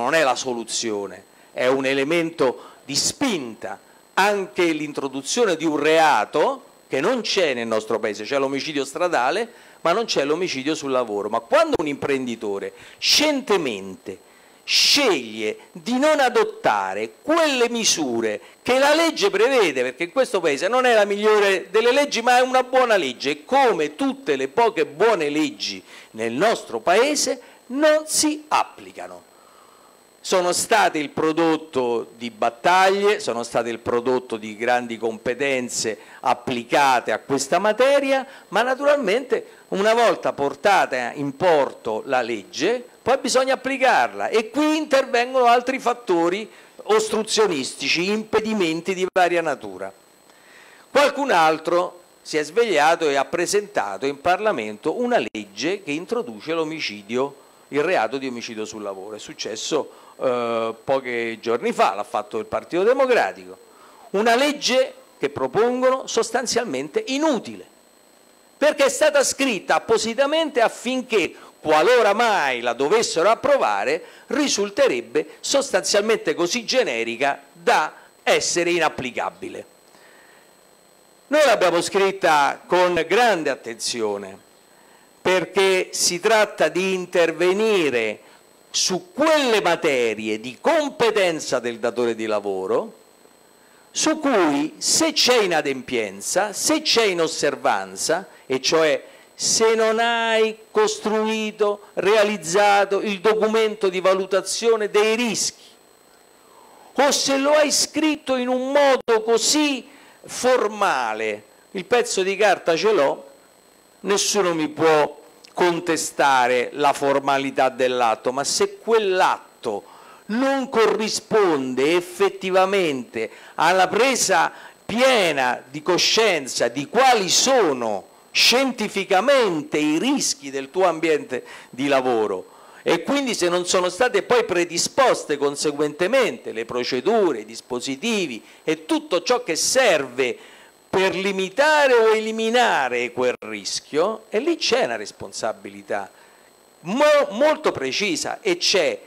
non è la soluzione, è un elemento di spinta. Anche l'introduzione di un reato che non c'è nel nostro paese, c'è l'omicidio stradale ma non c'è l'omicidio sul lavoro. Ma quando un imprenditore scientemente sceglie di non adottare quelle misure che la legge prevede, perché in questo paese non è la migliore delle leggi ma è una buona legge, e come tutte le poche buone leggi nel nostro paese non si applicano, sono state il prodotto di battaglie, sono state il prodotto di grandi competenze applicate a questa materia, ma naturalmente una volta portata in porto la legge poi bisogna applicarla, e qui intervengono altri fattori ostruzionistici, impedimenti di varia natura. Qualcun altro si è svegliato e ha presentato in Parlamento una legge che introduce l'omicidio, il reato di omicidio sul lavoro. È successo pochi giorni fa, l'ha fatto il Partito Democratico, una legge che propongono sostanzialmente inutile, perché è stata scritta appositamente affinché, qualora mai la dovessero approvare, risulterebbe sostanzialmente così generica da essere inapplicabile. Noi l'abbiamo scritta con grande attenzione, perché si tratta di intervenire su quelle materie di competenza del datore di lavoro su cui, se c'è inadempienza, se c'è inosservanza, e cioè se non hai costruito, realizzato il documento di valutazione dei rischi, o se lo hai scritto in un modo così formale, il pezzo di carta ce l'ho, nessuno mi può contestare la formalità dell'atto, ma se quell'atto non corrisponde effettivamente alla presa piena di coscienza di quali sono scientificamente i rischi del tuo ambiente di lavoro, e quindi se non sono state poi predisposte conseguentemente le procedure, i dispositivi e tutto ciò che serve per limitare o eliminare quel rischio, e lì c'è una responsabilità molto precisa, e c'è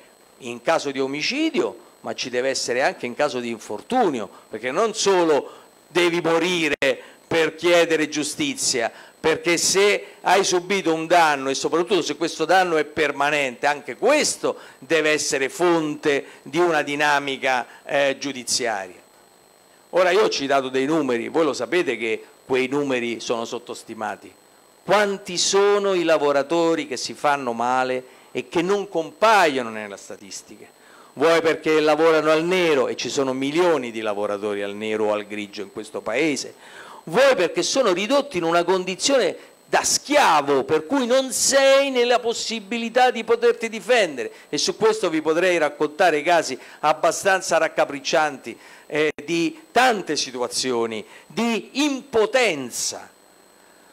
in caso di omicidio ma ci deve essere anche in caso di infortunio, perché non solo devi morire per chiedere giustizia, perché se hai subito un danno e soprattutto se questo danno è permanente, anche questo deve essere fonte di una dinamica giudiziaria. Ora io ho citato dei numeri, voi lo sapete che quei numeri sono sottostimati. Quanti sono i lavoratori che si fanno male e che non compaiono nelle statistiche? Vuoi perché lavorano al nero, e ci sono milioni di lavoratori al nero o al grigio in questo paese, vuoi perché sono ridotti in una condizione da schiavo per cui non sei nella possibilità di poterti difendere, e su questo vi potrei raccontare casi abbastanza raccapriccianti di tante situazioni di impotenza.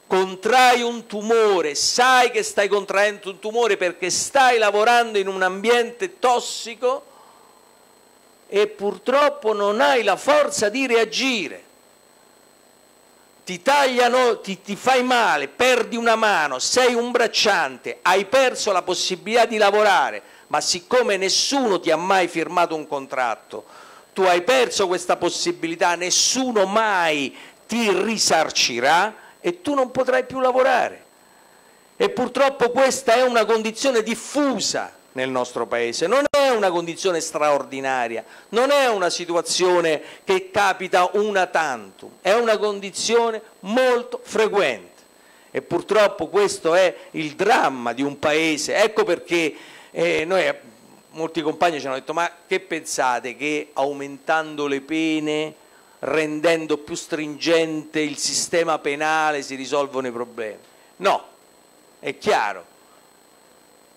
Contrai un tumore, sai che stai contraendo un tumore perché stai lavorando in un ambiente tossico e purtroppo non hai la forza di reagire. Ti tagliano, ti fai male, perdi una mano, sei un bracciante, hai perso la possibilità di lavorare, ma siccome nessuno ti ha mai firmato un contratto, tu hai perso questa possibilità, nessuno mai ti risarcirà e tu non potrai più lavorare. E purtroppo questa è una condizione diffusa nel nostro paese, non è una condizione straordinaria, non è una situazione che capita una tantum, è una condizione molto frequente e purtroppo questo è il dramma di un paese. Ecco perché noi, molti compagni ci hanno detto: ma che pensate che aumentando le pene, rendendo più stringente il sistema penale si risolvono i problemi? No, è chiaro.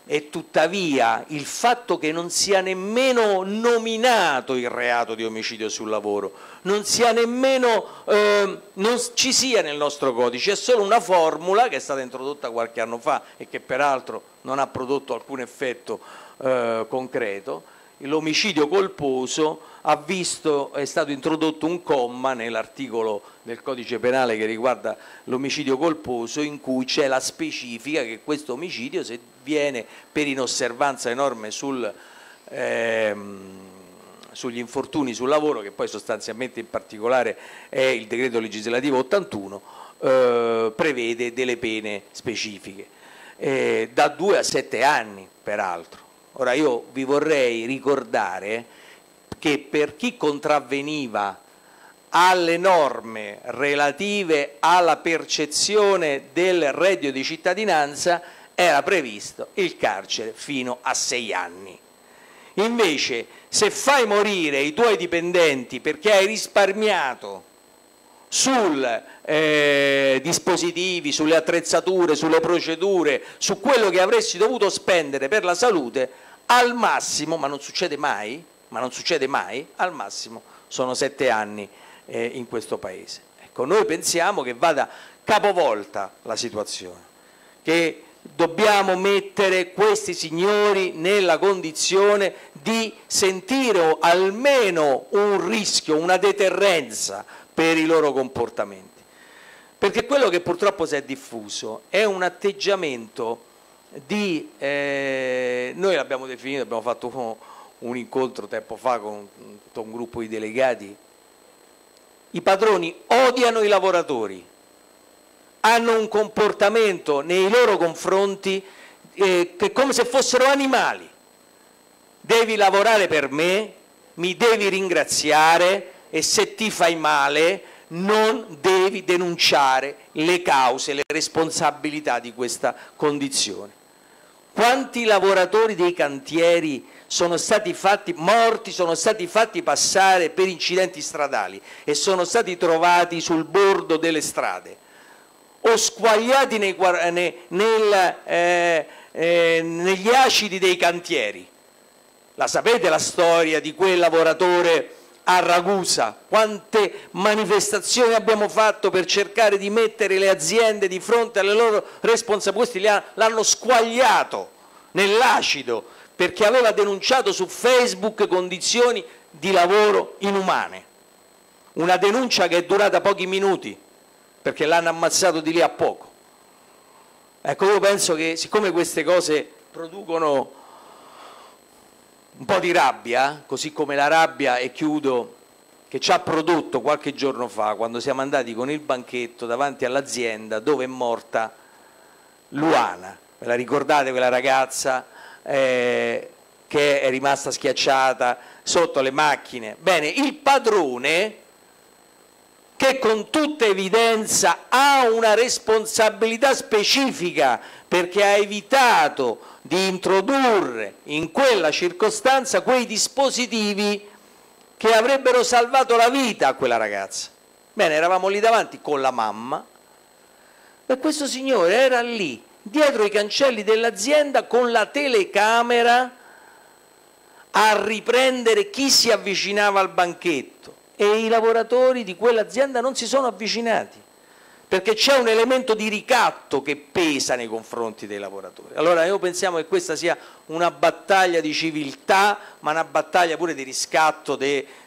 E tuttavia il fatto che non sia nemmeno nominato il reato di omicidio sul lavoro, non sia nemmeno, non ci sia nel nostro codice, è solo una formula che è stata introdotta qualche anno fa e che peraltro non ha prodotto alcun effetto concreto. L'omicidio colposo ha visto, è stato introdotto un comma nell'articolo del codice penale che riguarda l'omicidio colposo in cui c'è la specifica che questo omicidio, se viene per inosservanza di norme sugli infortuni sul lavoro, che poi sostanzialmente in particolare è il decreto legislativo 81, prevede delle pene specifiche, da 2 a 7 anni peraltro. Ora io vi vorrei ricordare che per chi contravveniva alle norme relative alla percezione del reddito di cittadinanza era previsto il carcere fino a 6 anni. Invece, se fai morire i tuoi dipendenti perché hai risparmiato sui dispositivi, sulle attrezzature, sulle procedure, su quello che avresti dovuto spendere per la salute, al massimo, ma non succede mai, al massimo sono 7 anni in questo Paese. Ecco, noi pensiamo che vada capovolta la situazione, che dobbiamo mettere questi signori nella condizione di sentire almeno un rischio, una deterrenza per i loro comportamenti. Perché quello che purtroppo si è diffuso è un atteggiamento di... noi l'abbiamo definito, abbiamo fatto un incontro tempo fa con tutto un gruppo di delegati, i padroni odiano i lavoratori, hanno un comportamento nei loro confronti che è come se fossero animali: devi lavorare per me, mi devi ringraziare e se ti fai male non devi denunciare le cause, le responsabilità di questa condizione. Quanti lavoratori dei cantieri sono stati fatti morti, sono stati fatti passare per incidenti stradali e sono stati trovati sul bordo delle strade o squagliati negli acidi dei cantieri? La sapete la storia di quel lavoratore a Ragusa? Quante manifestazioni abbiamo fatto per cercare di mettere le aziende di fronte alle loro responsabilità? Questi l'hanno squagliato nell'acido perché aveva denunciato su Facebook condizioni di lavoro inumane. Una denuncia che è durata pochi minuti, perché l'hanno ammazzato di lì a poco. Ecco, io penso che siccome queste cose producono un po' di rabbia, così come la rabbia, e chiudo, che ci ha prodotto qualche giorno fa, quando siamo andati con il banchetto davanti all'azienda dove è morta Luana, ve la ricordate quella ragazza che è rimasta schiacciata sotto le macchine? Bene, il padrone, che con tutta evidenza ha una responsabilità specifica perché ha evitato di introdurre in quella circostanza quei dispositivi che avrebbero salvato la vita a quella ragazza. Bene, eravamo lì davanti con la mamma e questo signore era lì dietro i cancelli dell'azienda con la telecamera a riprendere chi si avvicinava al banchetto. E i lavoratori di quell'azienda non si sono avvicinati, perché c'è un elemento di ricatto che pesa nei confronti dei lavoratori. Allora noi pensiamo che questa sia una battaglia di civiltà, ma una battaglia pure di riscatto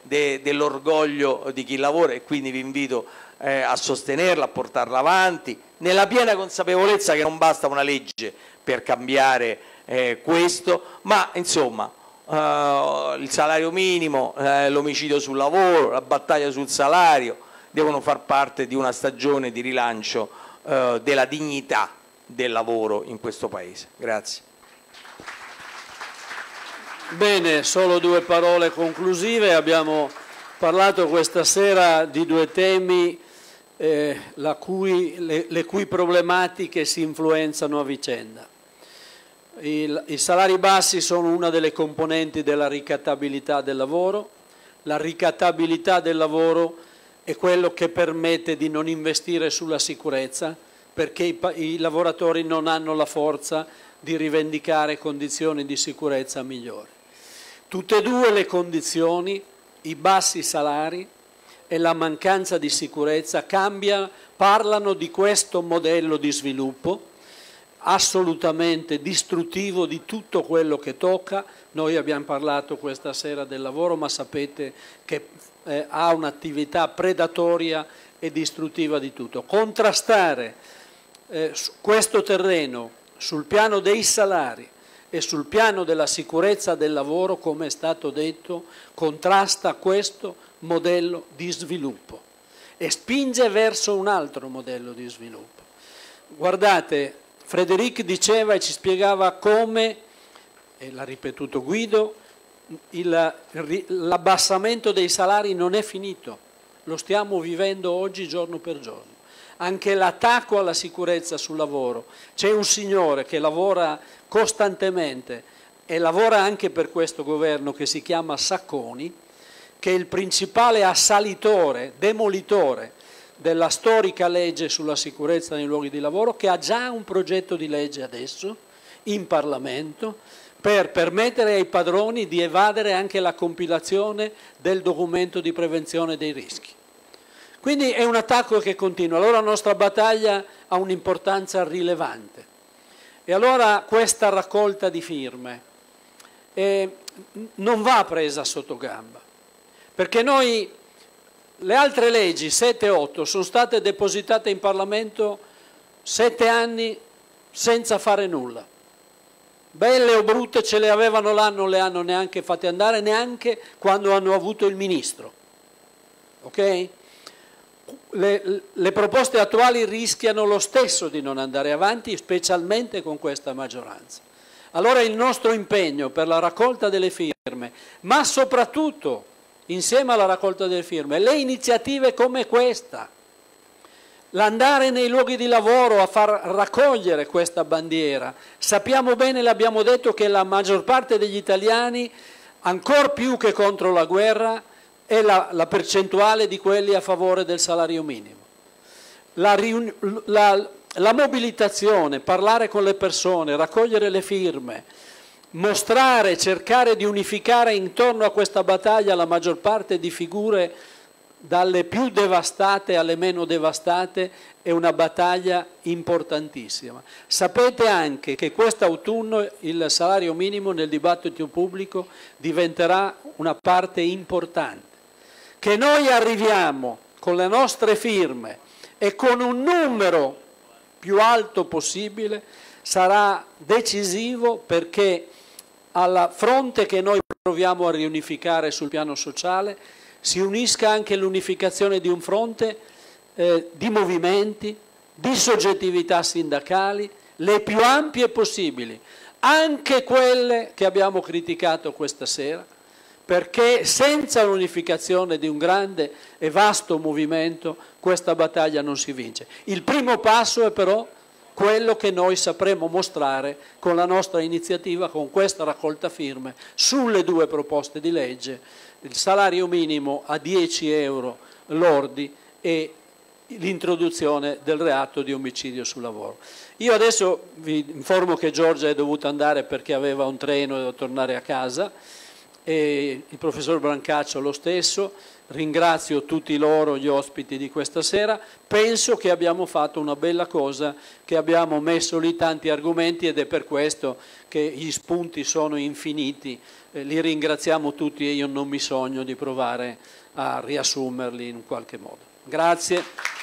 dell'orgoglio di chi lavora, e quindi vi invito a sostenerla, a portarla avanti, nella piena consapevolezza che non basta una legge per cambiare questo, ma insomma... il salario minimo, l'omicidio sul lavoro, la battaglia sul salario devono far parte di una stagione di rilancio della dignità del lavoro in questo Paese. Grazie. Bene, solo due parole conclusive. Abbiamo parlato questa sera di due temi le cui problematiche si influenzano a vicenda. I salari bassi sono una delle componenti della ricattabilità del lavoro. La ricattabilità del lavoro è quello che permette di non investire sulla sicurezza, perché i lavoratori non hanno la forza di rivendicare condizioni di sicurezza migliori. Tutte e due le condizioni, i bassi salari e la mancanza di sicurezza, parlano di questo modello di sviluppo assolutamente distruttivo di tutto quello che tocca. Noi abbiamo parlato questa sera del lavoro, ma sapete che ha un'attività predatoria e distruttiva di tutto. Contrastare questo terreno sul piano dei salari e sul piano della sicurezza del lavoro, come è stato detto, contrasta questo modello di sviluppo e spinge verso un altro modello di sviluppo. Guardate, Frédéric diceva e ci spiegava come, e l'ha ripetuto Guido, l'abbassamento dei salari non è finito, lo stiamo vivendo oggi giorno per giorno. Anche l'attacco alla sicurezza sul lavoro. C'è un signore che lavora costantemente e lavora anche per questo governo, che si chiama Sacconi, che è il principale assalitore, demolitore della storica legge sulla sicurezza nei luoghi di lavoro, che ha già un progetto di legge adesso in Parlamento per permettere ai padroni di evadere anche la compilazione del documento di prevenzione dei rischi. Quindi è un attacco che continua. Allora la nostra battaglia ha un'importanza rilevante. E allora questa raccolta di firme non va presa sotto gamba, perché noi, le altre leggi, 7 e 8, sono state depositate in Parlamento 7 anni senza fare nulla. Belle o brutte ce le avevano là, non le hanno neanche fatte andare, neanche quando hanno avuto il ministro. Ok? Le proposte attuali rischiano lo stesso di non andare avanti, specialmente con questa maggioranza. Allora il nostro impegno per la raccolta delle firme, ma soprattutto insieme alla raccolta delle firme, le iniziative come questa, l'andare nei luoghi di lavoro a far raccogliere questa bandiera. Sappiamo bene, l'abbiamo detto, che la maggior parte degli italiani, ancor più che contro la guerra, è la percentuale di quelli a favore del salario minimo. La mobilitazione, parlare con le persone, raccogliere le firme, mostrare, cercare di unificare intorno a questa battaglia la maggior parte di figure, dalle più devastate alle meno devastate, è una battaglia importantissima. Sapete anche che quest'autunno il salario minimo nel dibattito pubblico diventerà una parte importante. Che noi arriviamo con le nostre firme e con un numero più alto possibile sarà decisivo, perché alla fronte che noi proviamo a riunificare sul piano sociale si unisca anche l'unificazione di un fronte di movimenti, di soggettività sindacali, le più ampie possibili, anche quelle che abbiamo criticato questa sera, perché senza l'unificazione di un grande e vasto movimento questa battaglia non si vince. Il primo passo è però quello che noi sapremo mostrare con la nostra iniziativa, con questa raccolta firme sulle due proposte di legge, il salario minimo a 10 euro lordi e l'introduzione del reato di omicidio sul lavoro. Io adesso vi informo che Giorgia è dovuta andare perché aveva un treno e doveva tornare a casa, e il professor Brancaccio lo stesso. Ringrazio tutti loro, gli ospiti di questa sera. Penso che abbiamo fatto una bella cosa, che abbiamo messo lì tanti argomenti, ed è per questo che gli spunti sono infiniti. Li ringraziamo tutti e io non mi sogno di provare a riassumerli in qualche modo. Grazie.